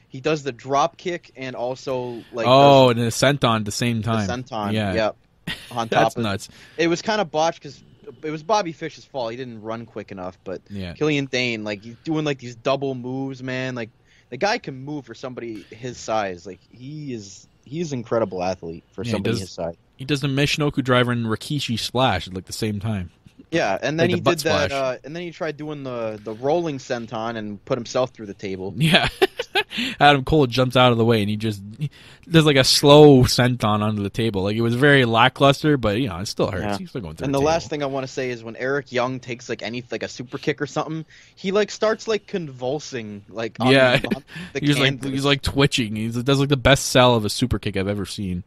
he does the drop kick and also like oh does, and the senton at the same time. The senton, yeah, yeah on top. That's of, nuts. It was kind of botched because it was Bobby Fish's fault. He didn't run quick enough, but yeah. Killian Dane, like he's doing like these double moves, man. Like the guy can move for somebody his size. Like he is he's an incredible athlete for yeah, somebody does, his size. He does the Michinoku Driver and Rikishi Splash at like the same time. Yeah, and then like the he did that, uh, and then he tried doing the, the rolling senton and put himself through the table. Yeah, Adam Cole jumps out of the way and he just he does like a slow senton under the table. Like it was very lackluster, but you know it still hurts. Yeah. He's still going through. And the, the last thing I want to say is when Eric Young takes like any like a super kick or something, he like starts like convulsing. Like on, yeah, on the he's like loose. he's like twitching. He does like the best sell of a super kick I've ever seen.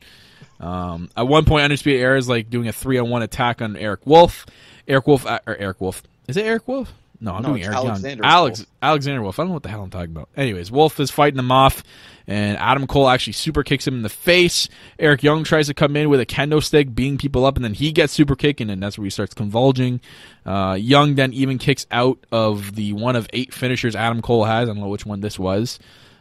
Um, at one point, Undisputed Era is like doing a three on one attack on Eric Wolfe. Eric Wolfe, or Eric Wolfe. Is it Eric Wolfe? No, I'm no, doing Eric Alexander Young. Alex, Wolf. Alexander Wolfe. I don't know what the hell I'm talking about. Anyways, Wolfe is fighting him off, and Adam Cole actually super kicks him in the face. Eric Young tries to come in with a kendo stick, beating people up, and then he gets super kicked, and then that's where he starts convulging. Uh, Young then even kicks out of the one of eight finishers Adam Cole has. I don't know which one this was.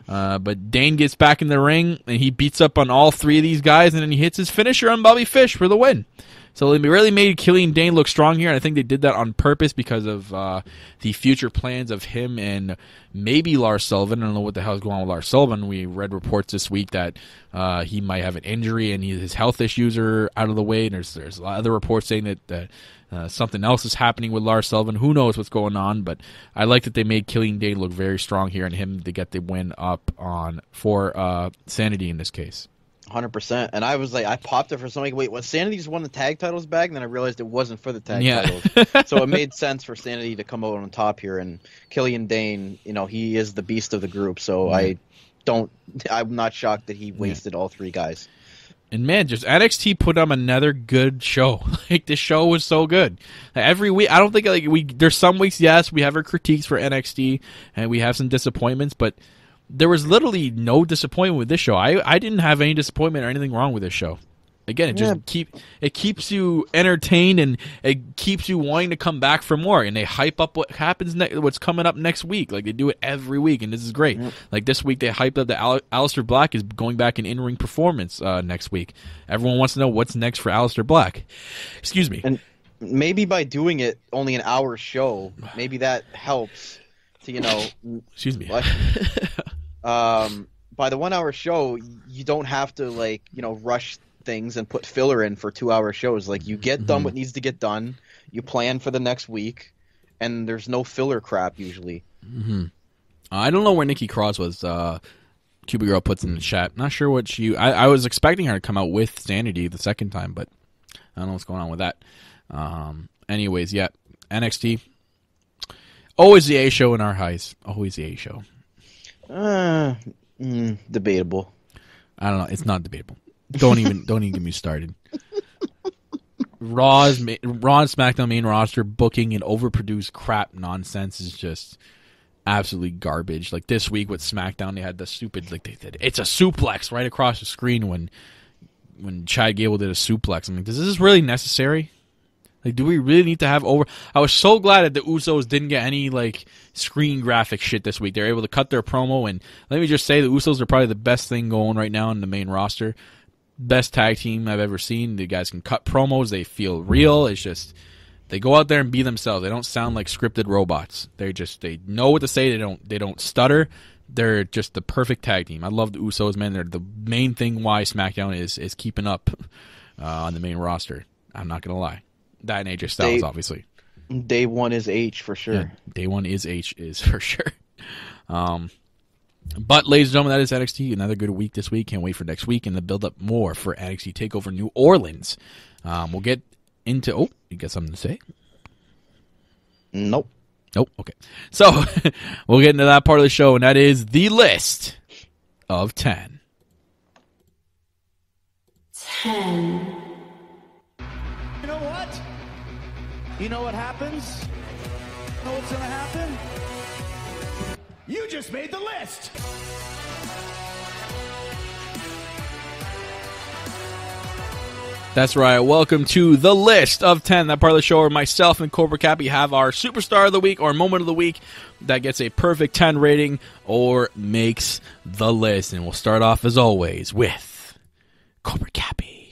Uh, but Dane gets back in the ring, and he beats up on all three of these guys, and then he hits his finisher on Bobby Fish for the win. So they really made Killian Dane look strong here, and I think they did that on purpose because of uh, the future plans of him and maybe Lars Sullivan. I don't know what the hell's going on with Lars Sullivan. We read reports this week that uh, he might have an injury and he, his health issues are out of the way, and there's, there's other reports saying that, that uh, something else is happening with Lars Sullivan. Who knows what's going on, but I like that they made Killian Dane look very strong here and him to get the win up on for uh, Sanity in this case. one hundred percent. And I was like, I popped it for something. Wait, what? Sanity just won the tag titles back, and then I realized it wasn't for the tag yeah. titles. So it made sense for Sanity to come out on top here. And Killian Dane, you know, he is the beast of the group. So mm. I don't, I'm not shocked that he wasted yeah. all three guys. And man, just N X T put on another good show. Like, the show was so good. Every week, I don't think like we. There's some weeks, yes, we have our critiques for N X T, and we have some disappointments, but there was literally no disappointment with this show. I I didn't have any disappointment or anything wrong with this show. Again, it yeah. just keep it keeps you entertained, and it keeps you wanting to come back for more. And they hype up what happens next, what's coming up next week. Like, they do it every week, and this is great. Yep. Like this week, they hyped up that Al Aleister Black is going back in in-ring performance uh, next week. Everyone wants to know what's next for Aleister Black. Excuse me. And maybe by doing it only an hour show, maybe that helps to, you know. Excuse me. Like, um, by the one-hour show, you don't have to like you know rush things and put filler in for two-hour shows. Like, you get done mm-hmm. what needs to get done, you plan for the next week, and there's no filler crap usually. Mm-hmm. uh, I don't know where Nikki Cross was. uh CupidGirl puts in the chat, not sure what she I, I was expecting her to come out with Sanity the second time, but I don't know what's going on with that. Um anyways, yeah, N X T, always the A show in our highs, always the A show. Uh mm, debatable. I don't know, it's not debatable. Don't even, don't even get me started. Raw's, Raw and SmackDown main roster booking and overproduced crap nonsense is just absolutely garbage. Like this week with SmackDown, they had the stupid like they did. It's a suplex right across the screen when when Chad Gable did a suplex. I'm like, is this really necessary? Like, do we really need to have over? I was so glad that the Usos didn't get any like screen graphic shit this week. They're able to cut their promo, and let me just say, the Usos are probably the best thing going right now in the main roster. Best tag team I've ever seen. The guys can cut promos. They feel real. It's just they go out there and be themselves. They don't sound like scripted robots. They just they know what to say. They don't they don't stutter. They're just the perfect tag team. I love the Usos, man. They're the main thing why SmackDown is is keeping up uh, on the main roster. I'm not gonna lie. That and A J Styles, day, obviously. Day one is H for sure. Yeah, day one is H is for sure. Um. But, ladies and gentlemen, that is N X T. Another good week this week. Can't wait for next week and to build up more for N X T TakeOver New Orleans. Um, we'll get into... Oh, you got something to say? Nope. Nope, okay. So, we'll get into that part of the show, and that is the list of ten. ten. You know what? You know what happens? You know what's going to happen? You just made the list! That's right. Welcome to the list of ten. That part of the show where myself and Corporate Kappy have our Superstar of the Week or Moment of the Week that gets a perfect ten rating or makes the list. And we'll start off, as always, with Corporate Kappy.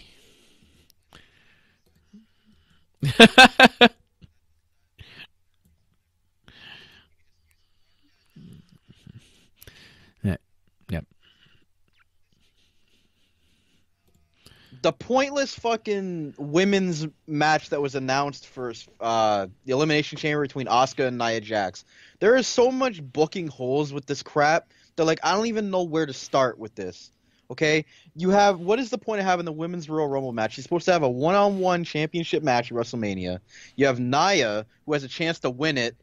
The pointless fucking women's match that was announced for uh, the Elimination Chamber between Asuka and Nia Jax. There is so much booking holes with this crap. They're like, I don't even know where to start with this. Okay? You have, what is the point of having the women's Royal Rumble match? She's supposed to have a one-on-one championship match at WrestleMania. You have Nia, who has a chance to win it,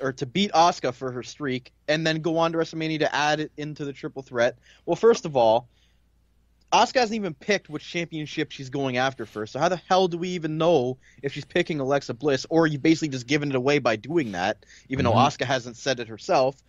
or to beat Asuka for her streak, and then go on to WrestleMania to add it into the triple threat. Well, first of all, Asuka hasn't even picked which championship she's going after first, so how the hell do we even know if she's picking Alexa Bliss, or you've basically just given it away by doing that, even mm-hmm. though Asuka hasn't said it herself,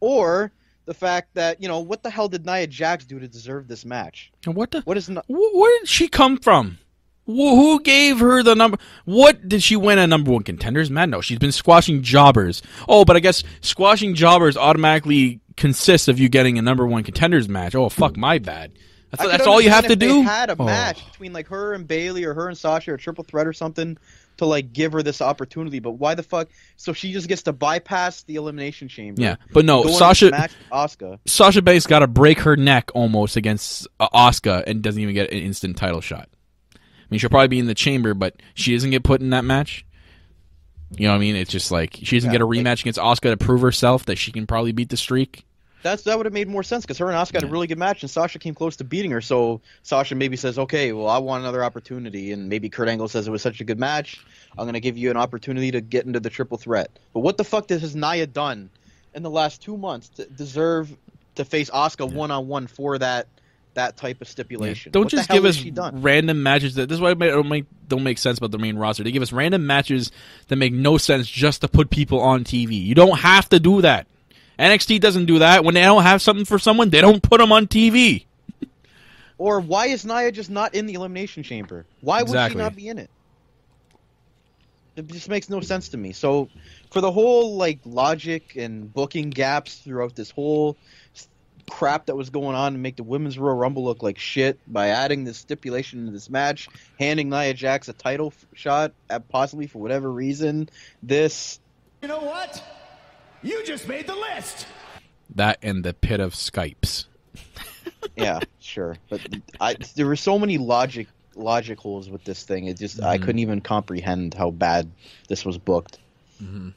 or the fact that, you know, what the hell did Nia Jax do to deserve this match? And what the? What is? Where did she come from? Who gave her the number? What did she win at number one contenders? Man, no, she's been squashing jobbers. Oh, but I guess squashing jobbers automatically consists of you getting a number one contenders match. Oh, fuck, my bad. That's, that's all you have to do. They had a oh. match between like her and Bayley or her and Sasha or triple threat or something to like give her this opportunity, but why the fuck? So she just gets to bypass the elimination chamber. Yeah, but no, Sasha. Match with Asuka. Sasha Banks got to break her neck almost against uh, Asuka and doesn't even get an instant title shot. I mean, she'll probably be in the chamber, but she doesn't get put in that match. You know what I mean? It's just like she doesn't yeah, get a rematch like, against Asuka to prove herself that she can probably beat the streak. That's that would have made more sense because her and Asuka yeah. had a really good match, and Sasha came close to beating her. So Sasha maybe says, "Okay, well, I want another opportunity," and maybe Kurt Angle says, "It was such a good match, I'm going to give you an opportunity to get into the triple threat." But what the fuck has Nia done in the last two months to deserve to face Asuka yeah. one on one for that that type of stipulation? Yeah. Don't what just give us random matches. That, this is why it don't make don't make sense about the main roster. They give us random matches that make no sense just to put people on T V. You don't have to do that. N X T doesn't do that. When they don't have something for someone, they don't put them on T V. Or why is Nia just not in the Elimination Chamber? Why would exactly. she not be in it? It just makes no sense to me. So for the whole like logic and booking gaps throughout this whole crap that was going on to make the Women's Royal Rumble look like shit by adding this stipulation to this match, handing Nia Jax a title shot, at possibly for whatever reason, this... You know what? You just made the list. That and the pit of Skypes. Yeah, sure, but I, there were so many logic logic holes with this thing. It just mm-hmm. I couldn't even comprehend how bad this was booked. Mm-hmm.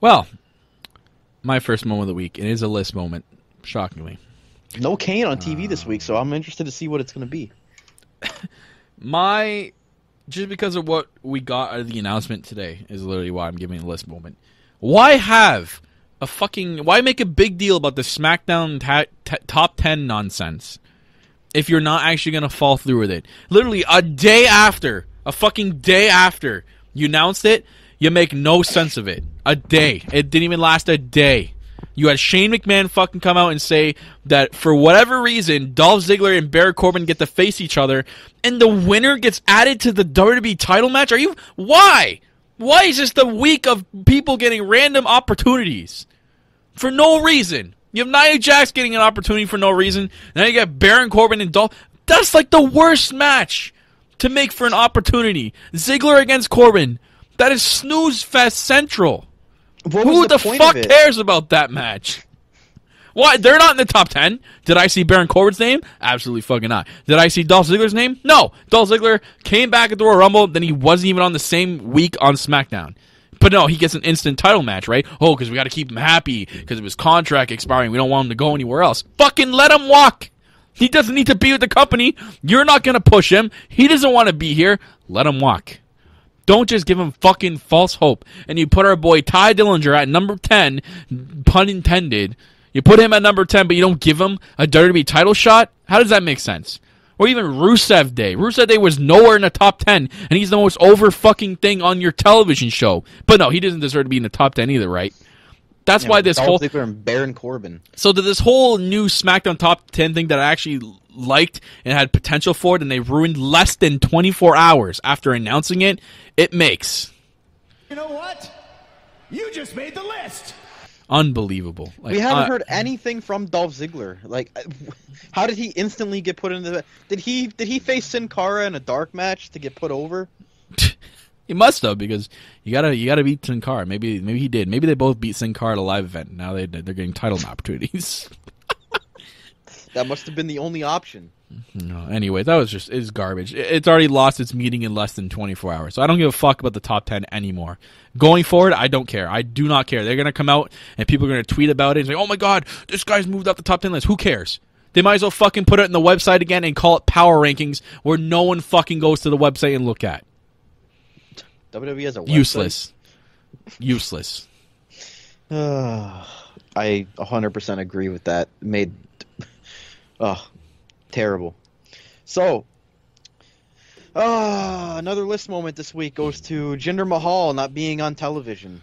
Well, my first moment of the week. It is a list moment, shockingly. No Kane on T V uh, this week, so I'm interested to see what it's going to be. My just because of what we got out of the announcement today is literally why I'm giving a list moment. Why have a fucking... Why make a big deal about the SmackDown ta ta top ten nonsense if you're not actually going to fall through with it? Literally, a day after, a fucking day after you announced it, you make no sense of it. A day. It didn't even last a day. You had Shane McMahon fucking come out and say that for whatever reason, Dolph Ziggler and Baron Corbin get to face each other, and the winner gets added to the W W E title match? Are you... Why? Why is this the week of people getting random opportunities for no reason? You have Nia Jax getting an opportunity for no reason. Now you got Baron Corbin and Dolph. That's like the worst match to make for an opportunity. Ziggler against Corbin. That is snooze fest central. Who the, the fuck cares about that match? Why? They're not in the top ten. Did I see Baron Corbin's name? Absolutely fucking not. Did I see Dolph Ziggler's name? No. Dolph Ziggler came back at the Royal Rumble, then he wasn't even on the same week on SmackDown. But no, he gets an instant title match, right? Oh, because we got to keep him happy because of his contract expiring. We don't want him to go anywhere else. Fucking let him walk. He doesn't need to be with the company. You're not going to push him. He doesn't want to be here. Let him walk. Don't just give him fucking false hope. And you put our boy Ty Dillinger at number ten, pun intended. You put him at number ten, but you don't give him a W W E title shot? How does that make sense? Or even Rusev Day. Rusev Day was nowhere in the top ten, and he's the most over-fucking thing on your television show. But no, he doesn't deserve to be in the top ten either, right? That's yeah, why this Dolph whole... Ziggler and Baron Corbin. So to this whole new SmackDown top ten thing that I actually liked and had potential for it, and they ruined less than twenty-four hours after announcing it, it makes... You know what? You just made the list! Unbelievable. Like, we haven't uh, heard anything from Dolph Ziggler. Like, how did he instantly get put into the... Did he did he face Sin Cara in a dark match to get put over? He must have, because you gotta you gotta beat Sin Cara. Maybe maybe he did. Maybe they both beat Sin Cara at a live event. Now they they're getting title opportunities. That must have been the only option. No, anyway, that was just it's garbage. It's already lost its meaning in less than twenty-four hours. So I don't give a fuck about the top ten anymore. Going forward, I don't care. I do not care. They're going to come out and people are going to tweet about it and say, "Oh my god, this guy's moved up the top ten list." Who cares? They might as well fucking put it on the website again and call it Power Rankings, where no one fucking goes to the website and look at. W W E has a website. Useless. Useless. Uh, I one hundred percent agree with that. Made oh, terrible. So, uh, another list moment this week goes to Jinder Mahal not being on television.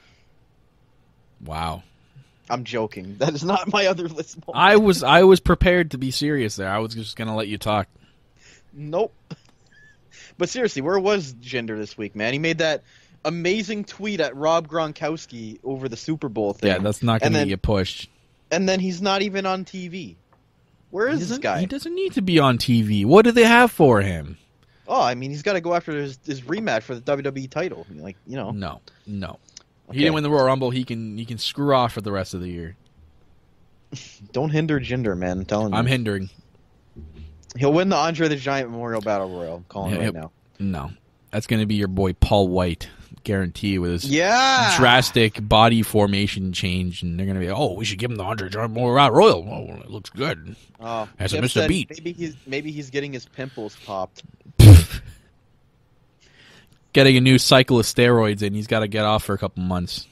Wow. I'm joking. That is not my other list moment. I was I was prepared to be serious there. I was just going to let you talk. Nope. But seriously, where was Jinder this week, man? He made that amazing tweet at Rob Gronkowski over the Super Bowl thing. Yeah, that's not going to get pushed. And then he's not even on T V. Where is this guy? He doesn't need to be on T V. What do they have for him? Oh, I mean, he's got to go after his, his rematch for the W W E title. I mean, like, you know. No, no. Okay. He didn't win the Royal Rumble. He can he can screw off for the rest of the year. Don't hinder Jinder, man. I'm telling you. I'm hindering. He'll win the Andre the Giant Memorial Battle Royal. I'm calling yeah, right now. No. That's going to be your boy Paul White guarantee, with this yeah. drastic body formation change, and they're gonna be, oh, we should give him the Andre Giant Royal. Oh, it looks good. Uh, Hasn't missed a beat. Maybe he's maybe he's getting his pimples popped. Getting a new cycle of steroids, and he's got to get off for a couple months.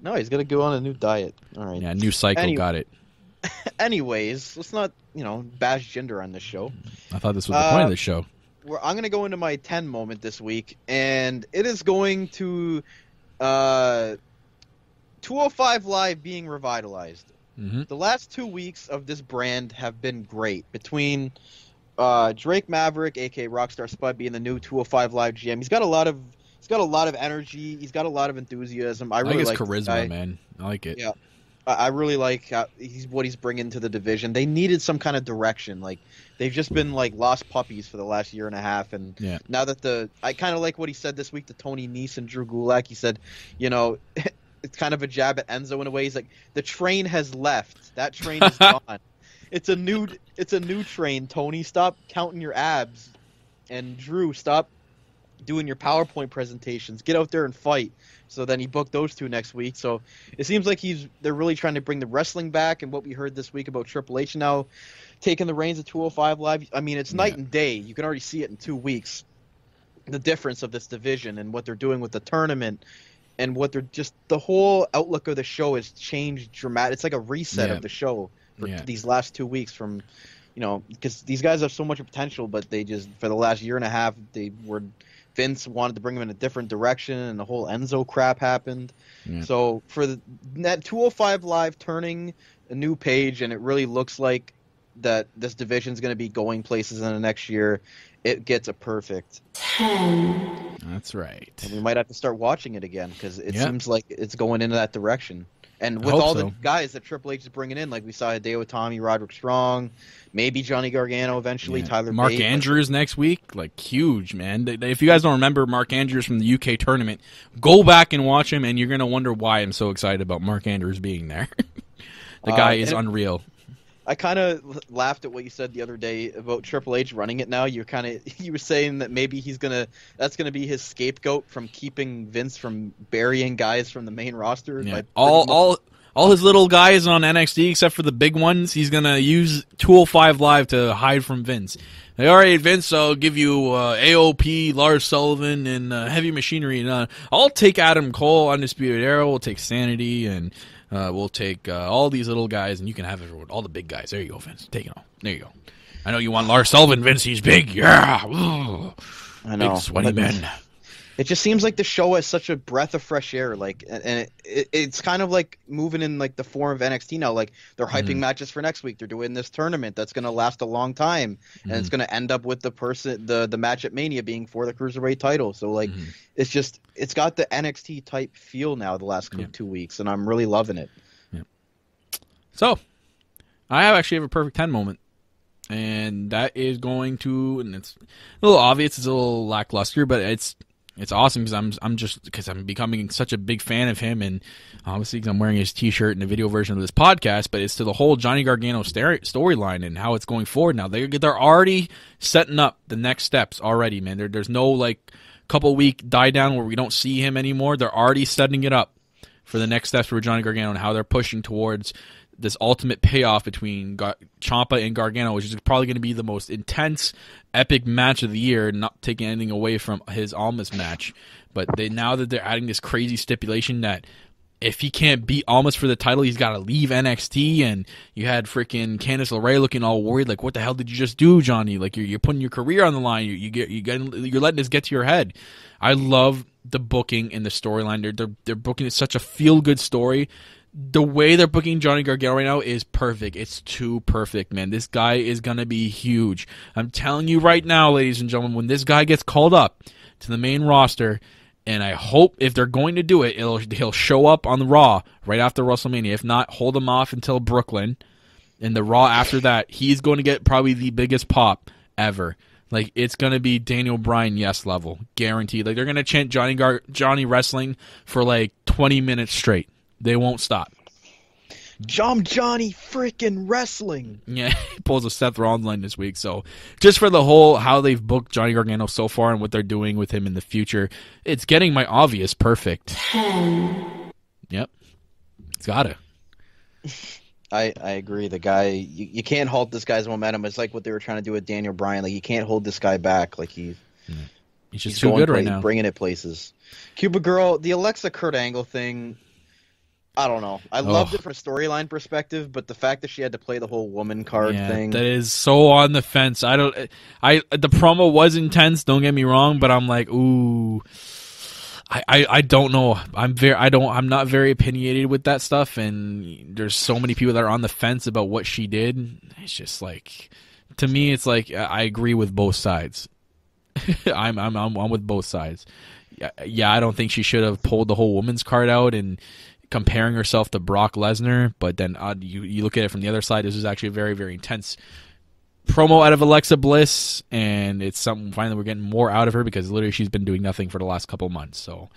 No, he's gonna go on a new diet. All right. Yeah, new cycle. Anyway. Got it. Anyways, let's not, you know, bash gender on this show. I thought this was the uh, point of the show. We're, I'm going to go into my ten moment this week, and it is going to uh, two oh five Live being revitalized. Mm-hmm. The last two weeks of this brand have been great. Between uh, Drake Maverick, a k a. Rockstar Spud, being the new two oh five Live G M, he's got a lot of he's got a lot of energy. He's got a lot of enthusiasm. I, I really like his charisma, guy. man. I like it. Yeah. I really like how he's, what he's bringing to the division. They needed some kind of direction. Like, they've just been like lost puppies for the last year and a half. And yeah. now that the – I kind of like what he said this week to Tony Nese and Drew Gulak. He said, you know, it's kind of a jab at Enzo in a way. He's like, the train has left. That train is gone. It's a new it's a new train, Tony. Stop counting your abs. And Drew, stop doing your PowerPoint presentations. Get out there and fight. So then he booked those two next week. So it seems like he's they're really trying to bring the wrestling back. And what we heard this week about Triple H now taking the reins of two oh five Live, I mean, it's yeah. night and day. You can already see it in two weeks, the difference of this division and what they're doing with the tournament and what they're just – the whole outlook of the show has changed dramatically. It's like a reset yeah. of the show for yeah. these last two weeks from – you know, because these guys have so much potential, but they just – for the last year and a half, they were – Vince wanted to bring him in a different direction, and the whole Enzo crap happened. Yeah. So for the, that two oh five Live turning a new page, and it really looks like that this division's going to be going places in the next year, it gets a perfect ten. That's right. And we might have to start watching it again, because it yeah. seems like it's going into that direction. And with all so. the guys that Triple H is bringing in, like we saw Hideo Itami, Roderick Strong, maybe Johnny Gargano eventually, yeah. Tyler Mark Bate, Andrews like, next week, like huge, man. They, they, if you guys don't remember Mark Andrews from the U K tournament, go back and watch him, and you're going to wonder why I'm so excited about Mark Andrews being there. The uh, guy is unreal. I kind of laughed at what you said the other day about Triple H running it now. You're kind of you were saying that maybe he's gonna that's gonna be his scapegoat from keeping Vince from burying guys from the main roster. Yeah. By all all all his little guys on N X T except for the big ones, he's gonna use two oh five Live to hide from Vince. Like, all right, Vince, I'll give you uh, A O P, Lars Sullivan, and uh, Heavy Machinery, and uh, I'll take Adam Cole, Undisputed Era. We'll take Sanity and. Uh, we'll take uh, all these little guys, and you can have everyone, all the big guys. There you go, Vince. Take it all. There you go. I know you want Lars Sullivan, Vince. He's big. Yeah. Ooh. I know. Big sweaty men. It just seems like the show has such a breath of fresh air. Like, and it, it, it's kind of like moving in like the form of N X T now. Like, they're hyping mm-hmm. matches for next week. They're doing this tournament that's going to last a long time, and mm-hmm. it's going to end up with the person, the the match at Mania being for the Cruiserweight title. So like, mm-hmm. it's just it's got the N X T type feel now the last yeah. two weeks, and I'm really loving it. Yeah. So, I actually have a perfect ten moment. And that is going to, and it's a little obvious, it's a little lackluster, but it's. It's awesome because I'm I'm just because I'm becoming such a big fan of him, and obviously because I'm wearing his T-shirt in the video version of this podcast. But it's to the whole Johnny Gargano storyline and how it's going forward now. They they're already setting up the next steps already, man. There there's no like couple week die down where we don't see him anymore. They're already setting it up for the next steps for Johnny Gargano and how they're pushing towards this ultimate payoff between Gar- Ciampa and Gargano, which is probably going to be the most intense, epic match of the year, not taking anything away from his Almas match. But they now that they're adding this crazy stipulation that if he can't beat Almas for the title, he's got to leave N X T, and you had freaking Candice LeRae looking all worried, like, what the hell did you just do, Johnny? Like, you're, you're putting your career on the line. You, you get, you get, you're letting this get to your head. I love the booking and the storyline. They're, they're, they're booking it such a feel-good story. The way they're booking Johnny Gargano right now is perfect. It's too perfect, man. This guy is going to be huge. I'm telling you right now, ladies and gentlemen, when this guy gets called up to the main roster, and I hope if they're going to do it, it'll, he'll show up on the Raw right after WrestleMania. If not, hold him off until Brooklyn. And the Raw after that, he's going to get probably the biggest pop ever. Like, it's going to be Daniel Bryan yes level, guaranteed. Like, they're going to chant Johnny Gar- Johnny Wrestling for like twenty minutes straight. They won't stop. I'm Johnny freaking wrestling. Yeah, he pulls a Seth Rollins line this week. So just for the whole how they've booked Johnny Gargano so far and what they're doing with him in the future, it's getting my obvious perfect. ten. Yep. It's gotta. I, I agree. The guy, you, you can't halt this guy's momentum. It's like what they were trying to do with Daniel Bryan. Like, you can't hold this guy back. Like, he, yeah. he's just he's too good play, right now. Bringing it places. CupidGirl, the Alexa Kurt Angle thing, I don't know. I oh. loved it from a storyline perspective, but the fact that she had to play the whole woman card yeah, thing. That is so on the fence. I don't. I The promo was intense, don't get me wrong, but I'm like, ooh. I, I, I don't know. I'm very I don't I'm not very opinionated with that stuff, and there's so many people that are on the fence about what she did. It's just like, to me, it's like I agree with both sides. I'm I'm I'm I'm with both sides. Yeah, yeah, I don't think she should have pulled the whole woman's card out and comparing herself to Brock Lesnar, but then uh, you you look at it from the other side. This is actually a very very intense promo out of Alexa Bliss, and it's something finally we're getting more out of her, because literally she's been doing nothing for the last couple months. So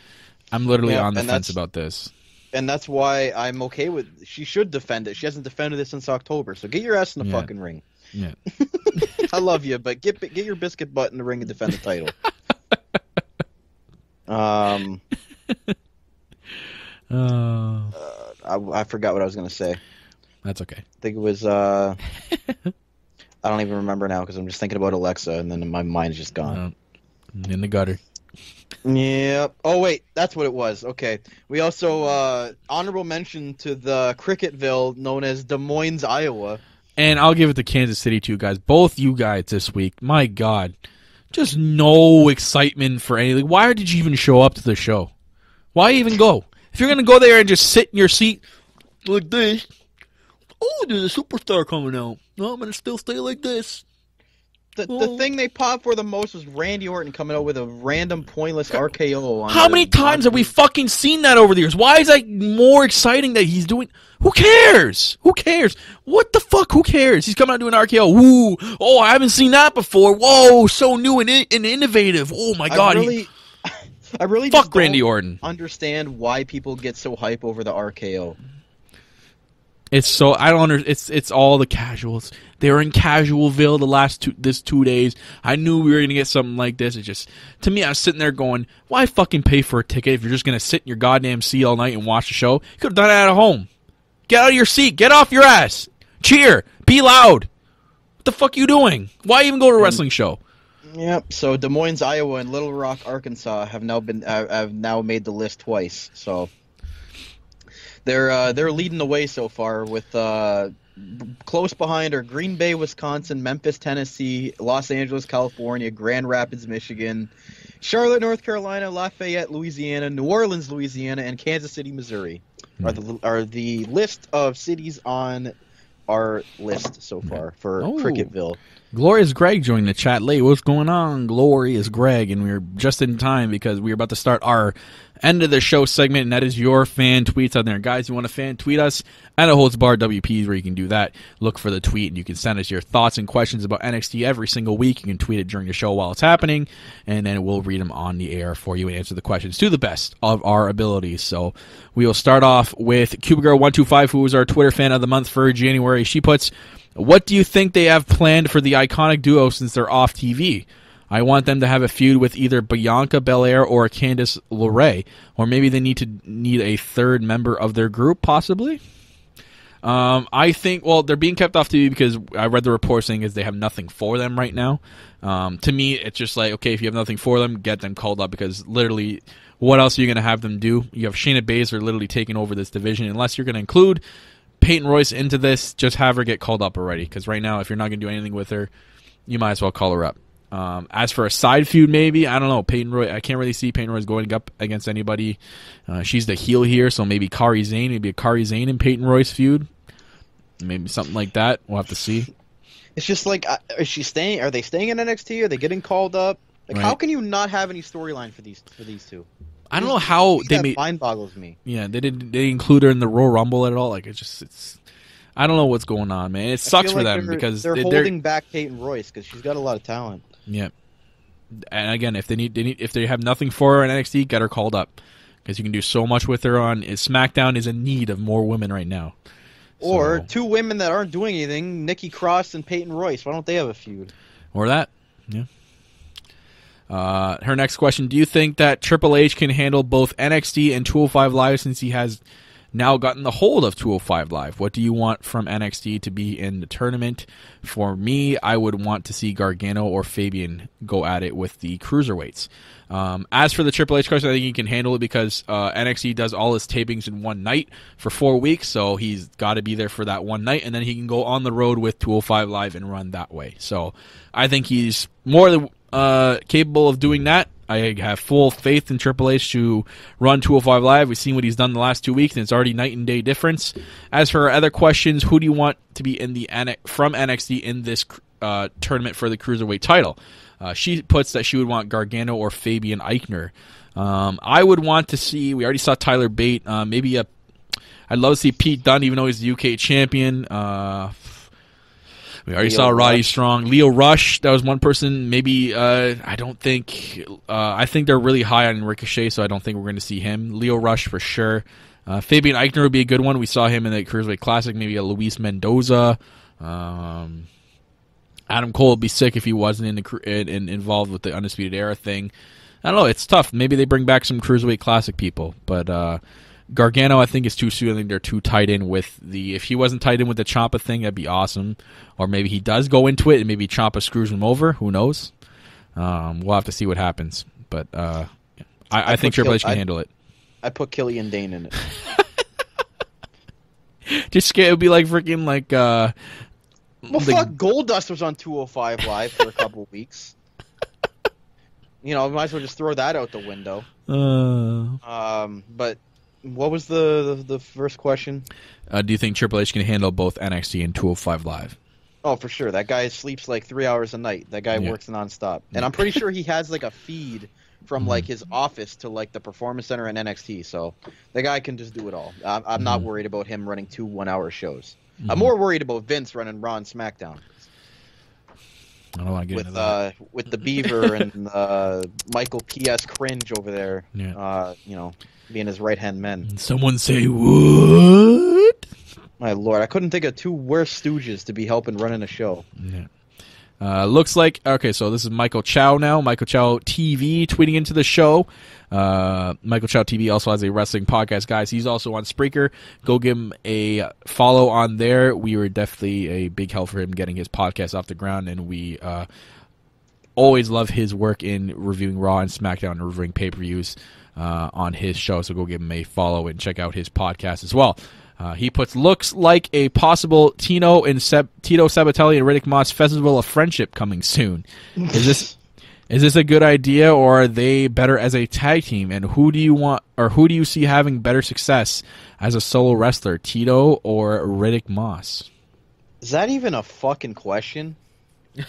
I'm literally yeah, on the fence about this. And that's why I'm okay with, she should defend it. She hasn't defended it since October. So get your ass in the yeah. fucking ring. Yeah. I love you, but get get your biscuit butt in the ring and defend the title. um oh. uh, I, I forgot what I was going to say. That's okay. I think it was uh I don't even remember now, because I'm just thinking about Alexa, and then my mind's just gone. In the gutter. Yep. Oh, wait. That's what it was. Okay. We also, uh, honorable mention to the Cricketville known as Des Moines, Iowa. And I'll give it to Kansas City, too, guys. Both you guys this week. My God. Just no excitement for anything. Why did you even show up to the show? Why even go? If you're going to go there and just sit in your seat like this, oh, there's a superstar coming out. No, I'm going to still stay like this. The, oh. the thing they popped for the most was Randy Orton coming out with a random pointless R K O. On How the, many times on have we fucking seen that over the years? Why is that more exciting that he's doing? Who cares? Who cares? What the fuck? Who cares? He's coming out doing R K O. Woo. Oh, I haven't seen that before. Whoa, so new and, in and innovative. Oh, my God. I really, he, I really fuck just Randy don't Orton. understand why people get so hype over the R K O. It's so I don't under, it's it's all the casuals. They were in Casualville the last two this two days. I knew we were gonna get something like this. It's just, to me, I was sitting there going, why fucking pay for a ticket if you're just gonna sit in your goddamn seat all night and watch the show? You could have done it at home. Get out of your seat. Get off your ass. Cheer. Be loud. What the fuck you doing? Why even go to a wrestling show? Yep. So Des Moines, Iowa, and Little Rock, Arkansas have now been uh, have now made the list twice. So. They're uh, they're leading the way so far, with uh, close behind are Green Bay, Wisconsin, Memphis, Tennessee, Los Angeles, California, Grand Rapids, Michigan, Charlotte, North Carolina, Lafayette, Louisiana, New Orleans, Louisiana, and Kansas City, Missouri are the are the list of cities on our list so far for oh. Cricketville. Glorious Greg joined the chat late. What's going on, Glorious Greg? And we were just in time, because we were about to start our end of the show segment, and that is your fan tweets on there. Guys, you want to fan tweet us at No Holds Barred W P, where you can do that. Look for the tweet, and you can send us your thoughts and questions about N X T every single week. You can tweet it during the show while it's happening, and then we'll read them on the air for you and answer the questions to the best of our abilities. So we will start off with Cupid Girl one two five, who is our Twitter fan of the month for January. She puts, what do you think they have planned for the iconic duo since they're off T V? I want them to have a feud with either Bianca Belair or Candice LeRae, or maybe they need to need a third member of their group, possibly. Um, I think, well, they're being kept off T V because I read the report saying is they have nothing for them right now. Um, to me, it's just like, okay, if you have nothing for them, get them called up, because literally, what else are you going to have them do? You have Shayna Baszler literally taking over this division, unless you're going to include Peyton Royce into this. Just have her get called up already, because right now, if you're not going to do anything with her, you might as well call her up. Um, as for a side feud, maybe, I don't know, Peyton Royce, I can't really see Peyton Royce going up against anybody. Uh, she's the heel here, so maybe Kairi Sane, maybe a Kairi Sane and Peyton Royce feud, maybe something like that. We'll have to see. It's just like, uh, is she staying? Are they staying in N X T? Are they getting called up? Like, right. How can you not have any storyline for these for these two? I don't know how they made. Mind boggles me. Yeah, they didn't. They include her in the Royal Rumble at all. Like, it's just it's. I don't know what's going on, man. It sucks for them, because they're holding back Peyton Royce because she's got a lot of talent. Yeah, and again, if they need, they need, if they have nothing for her in N X T, get her called up, because you can do so much with her on. SmackDown is in need of more women right now. Or so, two women that aren't doing anything, Nikki Cross and Peyton Royce. Why don't they have a feud? Or that. Yeah. Uh, her next question, do you think that Triple H can handle both N X T and two oh five Live since he has now gotten the hold of two oh five Live? What do you want from N X T to be in the tournament? For me, I would want to see Gargano or Fabian go at it with the cruiserweights. Um, as for the Triple H question, I think he can handle it because uh, N X T does all his tapings in one night for four weeks, so he's got to be there for that one night, and then he can go on the road with two oh five Live and run that way. So I think he's more than uh, capable of doing that. I have full faith in Triple H to run two oh five Live. We've seen what he's done the last two weeks, and it's already night and day difference. As for our other questions, who do you want to be in the from N X T in this uh, tournament for the Cruiserweight title? Uh, she puts that she would want Gargano or Fabian Eichner. Um, I would want to see, we already saw Tyler Bate, uh, maybe a, I'd love to see Pete Dunne, even though he's the U K champion. Uh, We already Leo saw Roddy Rush. Strong. Lio Rush, that was one person. Maybe, uh, I don't think, uh, I think they're really high on Ricochet, so I don't think we're going to see him. Lio Rush for sure. Uh, Fabian Eichner would be a good one. We saw him in the Cruiserweight Classic, maybe a Luis Mendoza. Um, Adam Cole would be sick if he wasn't in the in, in, involved with the Undisputed Era thing. I don't know, it's tough. Maybe they bring back some Cruiserweight Classic people, but uh, Gargano, I think, is too soon. I think they're too tied in with the... If he wasn't tied in with the Ciampa thing, that'd be awesome. Or maybe he does go into it, and maybe Ciampa screws him over. Who knows? Um, we'll have to see what happens. But uh, I, I, I think Triple H can I, handle it. I put Killian Dane in it. Just it would be like freaking like... Uh, well, the... fuck, Goldust was on two oh five Live for a couple weeks. You know, might as well just throw that out the window. Uh... Um, but... What was the, the, the first question? Uh, do you think Triple H can handle both N X T and two oh five Live? Oh, for sure. That guy sleeps like three hours a night. That guy yeah. works nonstop. And I'm pretty sure he has like a feed from like his office to like the Performance Center and N X T. So the guy can just do it all. I'm, I'm mm-hmm. not worried about him running two one-hour shows. Mm-hmm. I'm more worried about Vince running Raw and SmackDown. I don't want to get with, into that. Uh, with the Beaver and uh, Michael P S Cringe over there, yeah. uh, you know, being his right-hand men. Someone say what? My lord, I couldn't think of two worse stooges to be helping running a show. Yeah. Uh, looks like, okay, so this is Michael Chow now. Michael Chow T V tweeting into the show. Uh, Michael Chow T V also has a wrestling podcast, guys. He's also on Spreaker. Go give him a follow on there. We were definitely a big help for him getting his podcast off the ground, and we uh, always love his work in reviewing Raw and SmackDown and reviewing pay-per-views uh, on his show. So go give him a follow and check out his podcast as well. Uh, he puts, looks like a possible Tino and Seb, Tino Sabatelli and Riddick Moss Festival of Friendship coming soon. Is this is this a good idea, or are they better as a tag team? And who do you want, or who do you see having better success as a solo wrestler, Tito or Riddick Moss? Is that even a fucking question?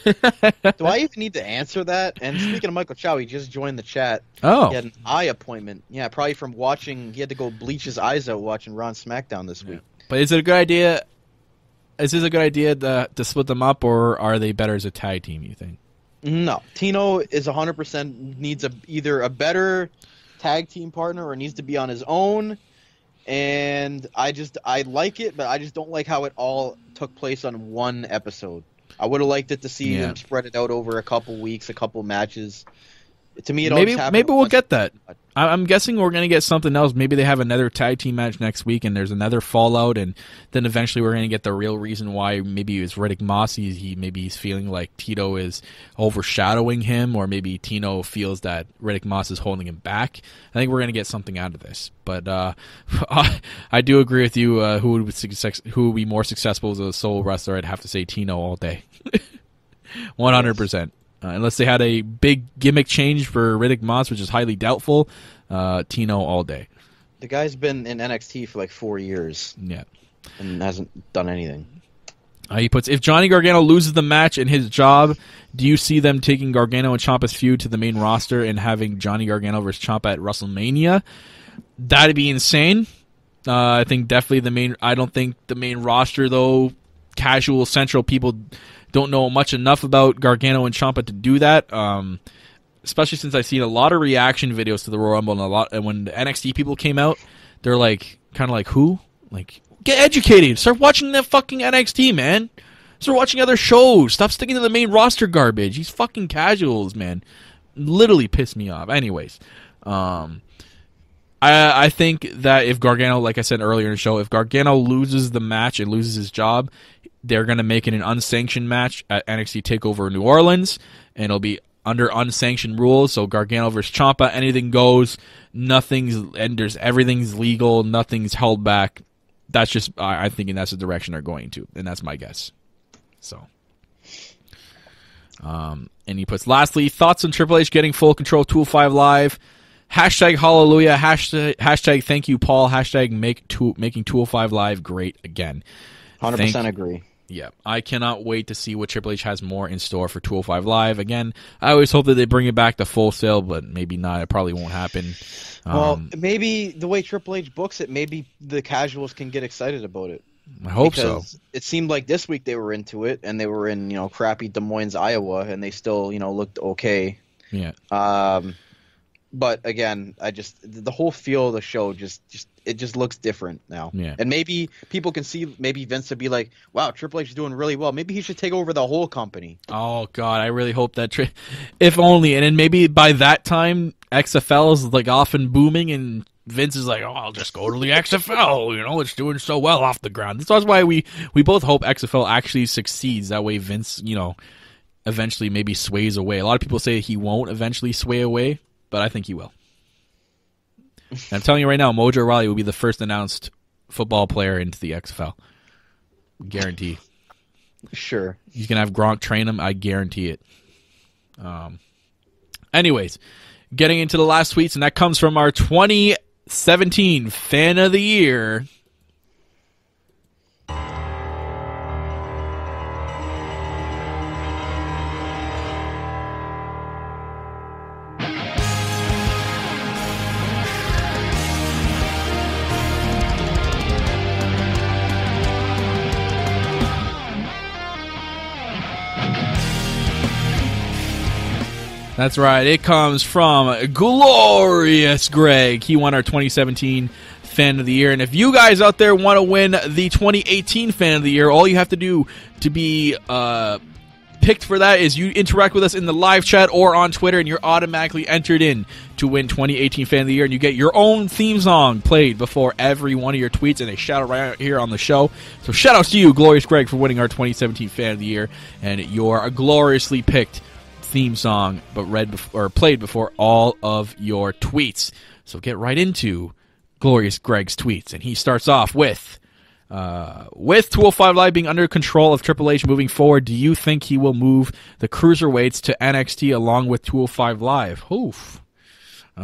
Do I even need to answer that? And speaking of Michael Chow, he just joined the chat. Oh. He had an eye appointment. Yeah, probably from watching, he had to go bleach his eyes out watching Raw and SmackDown this week. Yeah. But is it a good idea, is this a good idea to, to split them up, or are they better as a tag team, you think? No. Tino is one hundred percent needs a, either a better tag team partner or needs to be on his own. And I just, I like it, but I just don't like how it all took place on one episode. I would have liked it to see yeah. them spread it out over a couple weeks, a couple matches. To me, it maybe always maybe we'll get that. I'm guessing we're going to get something else. Maybe they have another tag team match next week, and there's another fallout, and then eventually we're going to get the real reason why. Maybe it was Riddick Moss. He, he maybe he's feeling like Tito is overshadowing him, or maybe Tino feels that Riddick Moss is holding him back. I think we're going to get something out of this, but uh, I do agree with you. Uh, who would success, who would be more successful as a solo wrestler? I'd have to say Tino all day, one hundred percent. Uh, unless they had a big gimmick change for Riddick Moss, which is highly doubtful, uh, Tino all day. The guy's been in N X T for like four years. Yeah. And hasn't done anything. Uh, he puts, if Johnny Gargano loses the match in his job, do you see them taking Gargano and Ciampa's feud to the main roster and having Johnny Gargano versus Ciampa at WrestleMania? That'd be insane. Uh, I think definitely the main... I don't think the main roster, though, casual, central people... don't know much enough about Gargano and Ciampa to do that, um, especially since I've seen a lot of reaction videos to the Royal Rumble, and a lot. And when the N X T people came out, they're like, kind of like, who? Like, Get educated. Start watching that fucking N X T, man. Start watching other shows. Stop sticking to the main roster garbage. These fucking casuals, man, literally piss me off. Anyways, um, I I think that if Gargano, like I said earlier in the show, if Gargano loses the match and loses his job, they're gonna make it an unsanctioned match at N X T Takeover New Orleans, and it'll be under unsanctioned rules. So Gargano versus Ciampa, anything goes. Nothing's and there's everything's legal. Nothing's held back. That's just I, I'm thinking that's the direction they're going to, and that's my guess. So, um, and he puts, lastly, thoughts on Triple H getting full control of two oh five Live, hashtag hallelujah, hashtag, hashtag thank you, Paul, hashtag make two, making two oh five Live great again. one hundred percent thank, agree. Yeah, I cannot wait to see what Triple H has more in store for two oh five Live. Again, I always hope that they bring it back to Full Sail, but maybe not. It probably won't happen. Um, well, maybe the way Triple H books it, maybe the casuals can get excited about it. I hope because so. It seemed like this week they were into it, and they were in, you know, crappy Des Moines, Iowa, and they still, you know, looked okay. Yeah. Um, but again, I just the whole feel of the show just, just it just looks different now. Yeah. And maybe people can see maybe Vince would be like, wow, Triple H is doing really well. Maybe he should take over the whole company. Oh God, I really hope that. Tri if only, and then maybe by that time X F L is like off and booming and. Vince is like, oh, I'll just go to the X F L. You know, it's doing so well off the ground. That's why we, we both hope X F L actually succeeds. That way Vince, you know, eventually maybe sways away. A lot of people say he won't eventually sway away, but I think he will. And I'm telling you right now, Mojo Rawley will be the first announced football player into the X F L. Guarantee. Sure. He's going to have Gronk train him. I guarantee it. Um. Anyways, getting into the last tweets, and that comes from our twenty seventeen fan of the year. That's right. It comes from Glorious Greg. He won our twenty seventeen Fan of the Year. And if you guys out there want to win the twenty eighteen Fan of the Year, all you have to do to be uh, picked for that is you interact with us in the live chat or on Twitter, and you're automatically entered in to win twenty eighteen Fan of the Year. And you get your own theme song played before every one of your tweets, and a shout-out right here on the show. So shout-outs to you, Glorious Greg, for winning our twenty seventeen Fan of the Year. And you're gloriously picked theme song, but read before, or played before all of your tweets. So get right into Glorious Greg's tweets, and he starts off with, uh, with two oh five Live being under control of Triple H moving forward, do you think he will move the cruiserweights to N X T along with two oh five Live? Oof. Uh,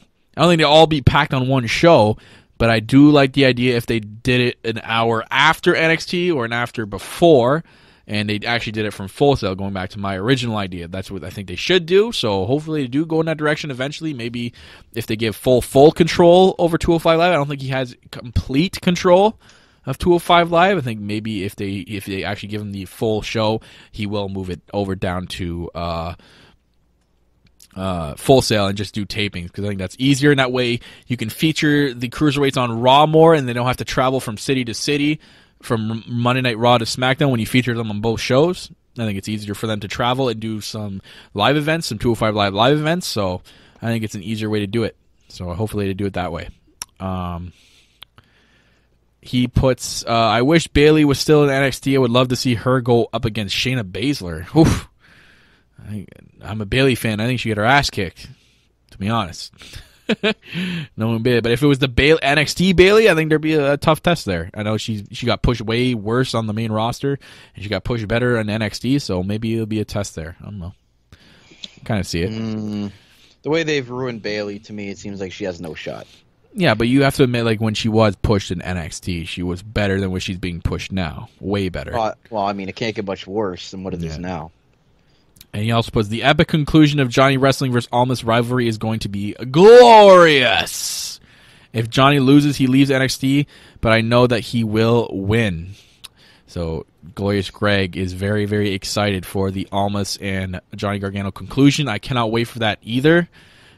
I don't think they'll all be packed on one show, but I do like the idea if they did it an hour after N X T or an after before. And they actually did it from Full Sail, going back to my original idea. That's what I think they should do. So hopefully they do go in that direction eventually. Maybe if they give full, full control over two oh five Live. I don't think he has complete control of two oh five Live. I think maybe if they if they actually give him the full show, he will move it over down to uh, uh, Full Sail and just do tapings. Because I think that's easier. And that way you can feature the cruiserweights on Raw more, and they don't have to travel from city to city. From Monday Night Raw to SmackDown, when you feature them on both shows, I think it's easier for them to travel and do some live events, some two oh five Live live events. So I think it's an easier way to do it. So hopefully they do it that way. Um, he puts, uh, I wish Bayley was still in N X T. I would love to see her go up against Shayna Baszler. Oof. I think, I'm a Bayley fan. I think she got her ass kicked, to be honest. No one bit, but if it was the Bailey, N X T Bailey, I think there'd be a, a tough test there. I know she she got pushed way worse on the main roster, and she got pushed better on N X T, so maybe it'll be a test there. I don't know. Kind of see it. Mm, the way they've ruined Bailey, to me, it seems like she has no shot. Yeah, but you have to admit, like when she was pushed in N X T, she was better than what she's being pushed now. Way better. Uh, well, I mean, it can't get much worse than what it yeah. is now. And he also puts, the epic conclusion of Johnny Wrestling versus Almas rivalry is going to be glorious. If Johnny loses, he leaves N X T, but I know that he will win. So Glorious Greg is very, very excited for the Almas and Johnny Gargano conclusion. I cannot wait for that either.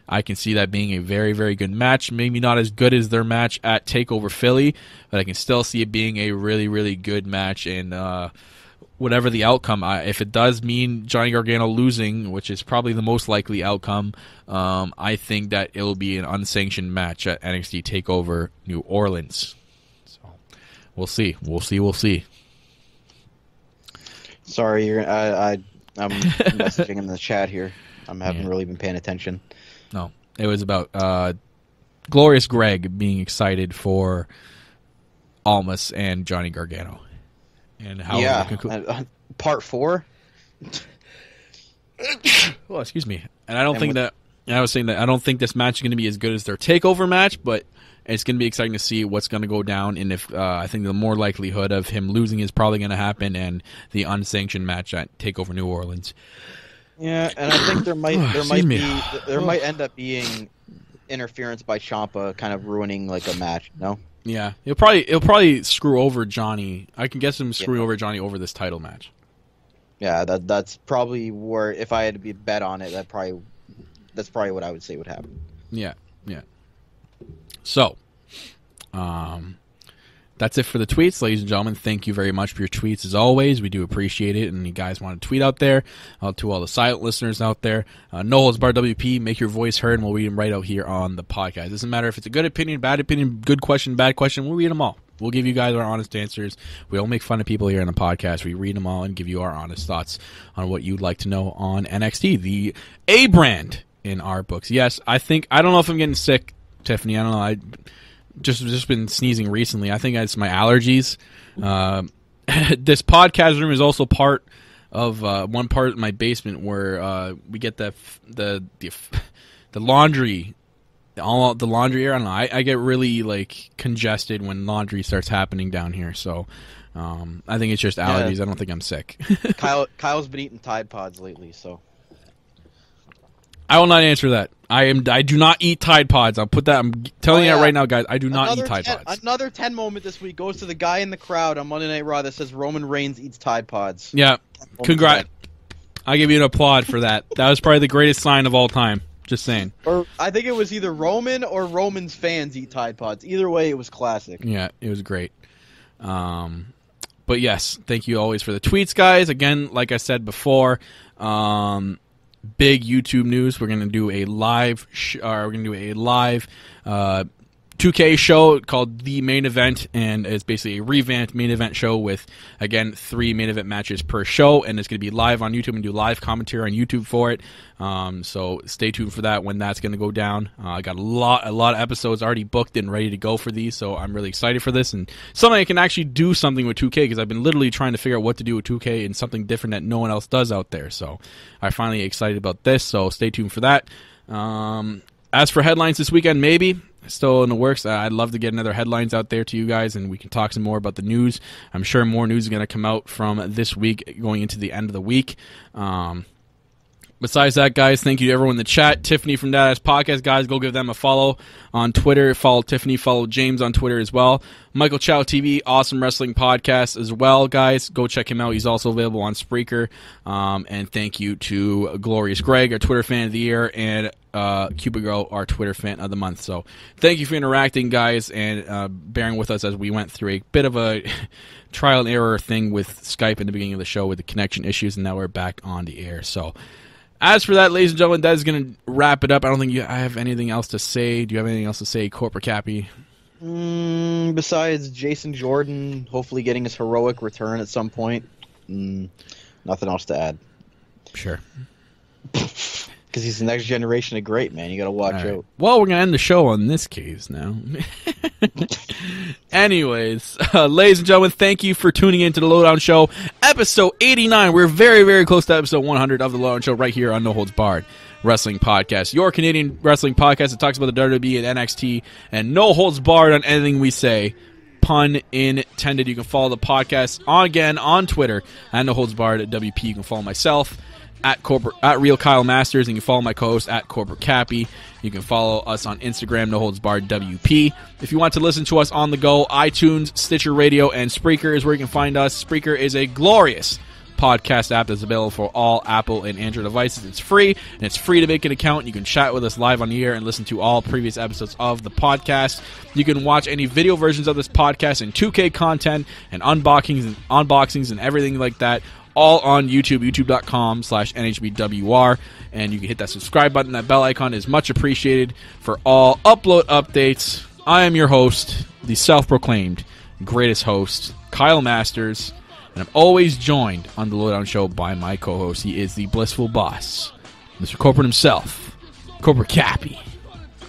I can see that being a very, very good match. Maybe not as good as their match at TakeOver Philly, but I can still see it being a really, really good match. And uh, whatever the outcome, I, if it does mean Johnny Gargano losing, which is probably the most likely outcome, um, I think that it'll be an unsanctioned match at N X T TakeOver New Orleans. So we'll see. We'll see. We'll see. Sorry, you're, I, I, I'm messaging in the chat here. I haven't yeah. really been paying attention. No, it was about uh, Glorious Greg being excited for Almas and Johnny Gargano. And how yeah, uh, part four. Well, excuse me. And I don't and think that – I was saying that I don't think this match is going to be as good as their TakeOver match, but – it's going to be exciting to see what's going to go down, and if uh, I think the more likelihood of him losing is probably going to happen, and the unsanctioned match at TakeOver New Orleans. Yeah, and I think there might there might be there might end up being interference by Ciampa, kind of ruining like a match. No. Yeah, he'll probably he'll probably screw over Johnny. I can guess him screwing yeah. over Johnny over this title match. Yeah, that that's probably where if I had to be bet on it, that probably that's probably what I would say would happen. Yeah. Yeah. So, um, that's it for the tweets, ladies and gentlemen. Thank you very much for your tweets, as always. We do appreciate it, and you guys want to tweet out there uh, to all the silent listeners out there. Uh, No Holds Barred W P, make your voice heard, and we'll read them right out here on the podcast. It doesn't matter if it's a good opinion, bad opinion, good question, bad question. We'll read them all. We'll give you guys our honest answers. We don't make fun of people here on the podcast. We read them all and give you our honest thoughts on what you'd like to know on N X T, the A brand in our books. Yes, I think – I don't know if I'm getting sick. Tiffany, I don't know. I just just been sneezing recently. I think it's my allergies. Uh, this podcast room is also part of uh, one part of my basement where uh, we get the the the, the laundry, all the laundry air. I don't know. I, I get really like congested when laundry starts happening down here. So um, I think it's just allergies. Yeah. I don't think I'm sick. Kyle Kyle's been eating Tide Pods lately, so. I will not answer that. I am. I do not eat Tide Pods. I'll put that. I'm telling oh, yeah. you that right now, guys. I do not another eat Tide ten, Pods. Another ten moment this week goes to the guy in the crowd on Monday Night Raw that says Roman Reigns eats Tide Pods. Yeah, congrats. I give you an applaud for that. That was probably the greatest sign of all time. Just saying. Or I think it was either Roman or Roman's fans eat Tide Pods. Either way, it was classic. Yeah, it was great. Um, but yes, thank you always for the tweets, guys. Again, like I said before. Um, Big YouTube news. We're going to do a live sh or we're going to do a live uh, two K show called The Main Event, and it's basically a revamped main event show with, again, three main event matches per show, and it's going to be live on YouTube and do live commentary on YouTube for it. Um, so stay tuned for that when that's going to go down. Uh, I got a lot a lot of episodes already booked and ready to go for these, so I'm really excited for this, and something I can actually do something with two K, because I've been literally trying to figure out what to do with two K and something different that no one else does out there. So I'm finally excited about this, so stay tuned for that. Um, as for headlines this weekend, maybe still in the works. I'd love to get another headlines out there to you guys, and we can talk some more about the news. I'm sure more news is going to come out from this week going into the end of the week. Um, besides that, guys, thank you to everyone in the chat. Tiffany from Dadass Podcast, guys, go give them a follow on Twitter. Follow Tiffany, follow James on Twitter as well. Michael Chow T V, awesome wrestling podcast as well, guys. Go check him out. He's also available on Spreaker. Um, and thank you to Glorious Greg, our Twitter fan of the year, and uh, CupidGirl, our Twitter fan of the month. So thank you for interacting, guys, and uh, bearing with us as we went through a bit of a trial and error thing with Skype in the beginning of the show with the connection issues, and now we're back on the air. So as for that, ladies and gentlemen, that is going to wrap it up. I don't think you, I have anything else to say. Do you have anything else to say, Corporate Kappy? Mm, besides Jason Jordan hopefully getting his heroic return at some point, mm, nothing else to add. Sure. Because he's the next generation of great, man. You got to watch right. out. Well, we're going to end the show on this case now. Anyways, uh, ladies and gentlemen, thank you for tuning in to The Lowdown Show, episode eighty-nine. We're very, very close to episode one hundred of The Lowdown Show right here on No Holds Barred Wrestling Podcast, your Canadian wrestling podcast that talks about the W W E and N X T, and no holds barred on anything we say. Pun intended. You can follow the podcast on, again on Twitter at No Holds Barred at W P. You can follow myself at corporate at Real Kyle Masters, and you can follow my co-host at Corporate Kappy. You can follow us on Instagram, No Holds Barred W P. If you want to listen to us on the go, iTunes, Stitcher Radio, and Spreaker is where you can find us. Spreaker is a glorious podcast app that's available for all Apple and Android devices. It's free, and it's free to make an account. You can chat with us live on the air and listen to all previous episodes of the podcast. You can watch any video versions of this podcast and two K content and unboxings and unboxings and everything like that, all on YouTube, youtube dot com slash N H B W R, and you can hit that subscribe button. That bell icon is much appreciated for all upload updates. I am your host, the self-proclaimed greatest host, Kyle Masters, and I'm always joined on the Lowdown Show by my co-host. He is the blissful boss, Mister Corporate himself, Corporate Kappy.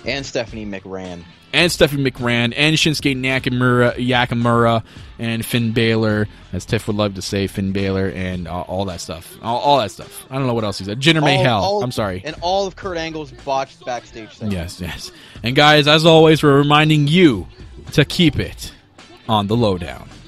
And Stephanie McRan. And Stephanie McRan, and Shinsuke Nakamura, Yakamura, and Finn Balor, as Tiff would love to say, Finn Balor, and uh, all that stuff. All, all that stuff. I don't know what else he said. Jinder Mahal. All, I'm sorry. And all of Kurt Angle's botched backstage things. Yes, yes. And guys, as always, we're reminding you to keep it on the Lowdown.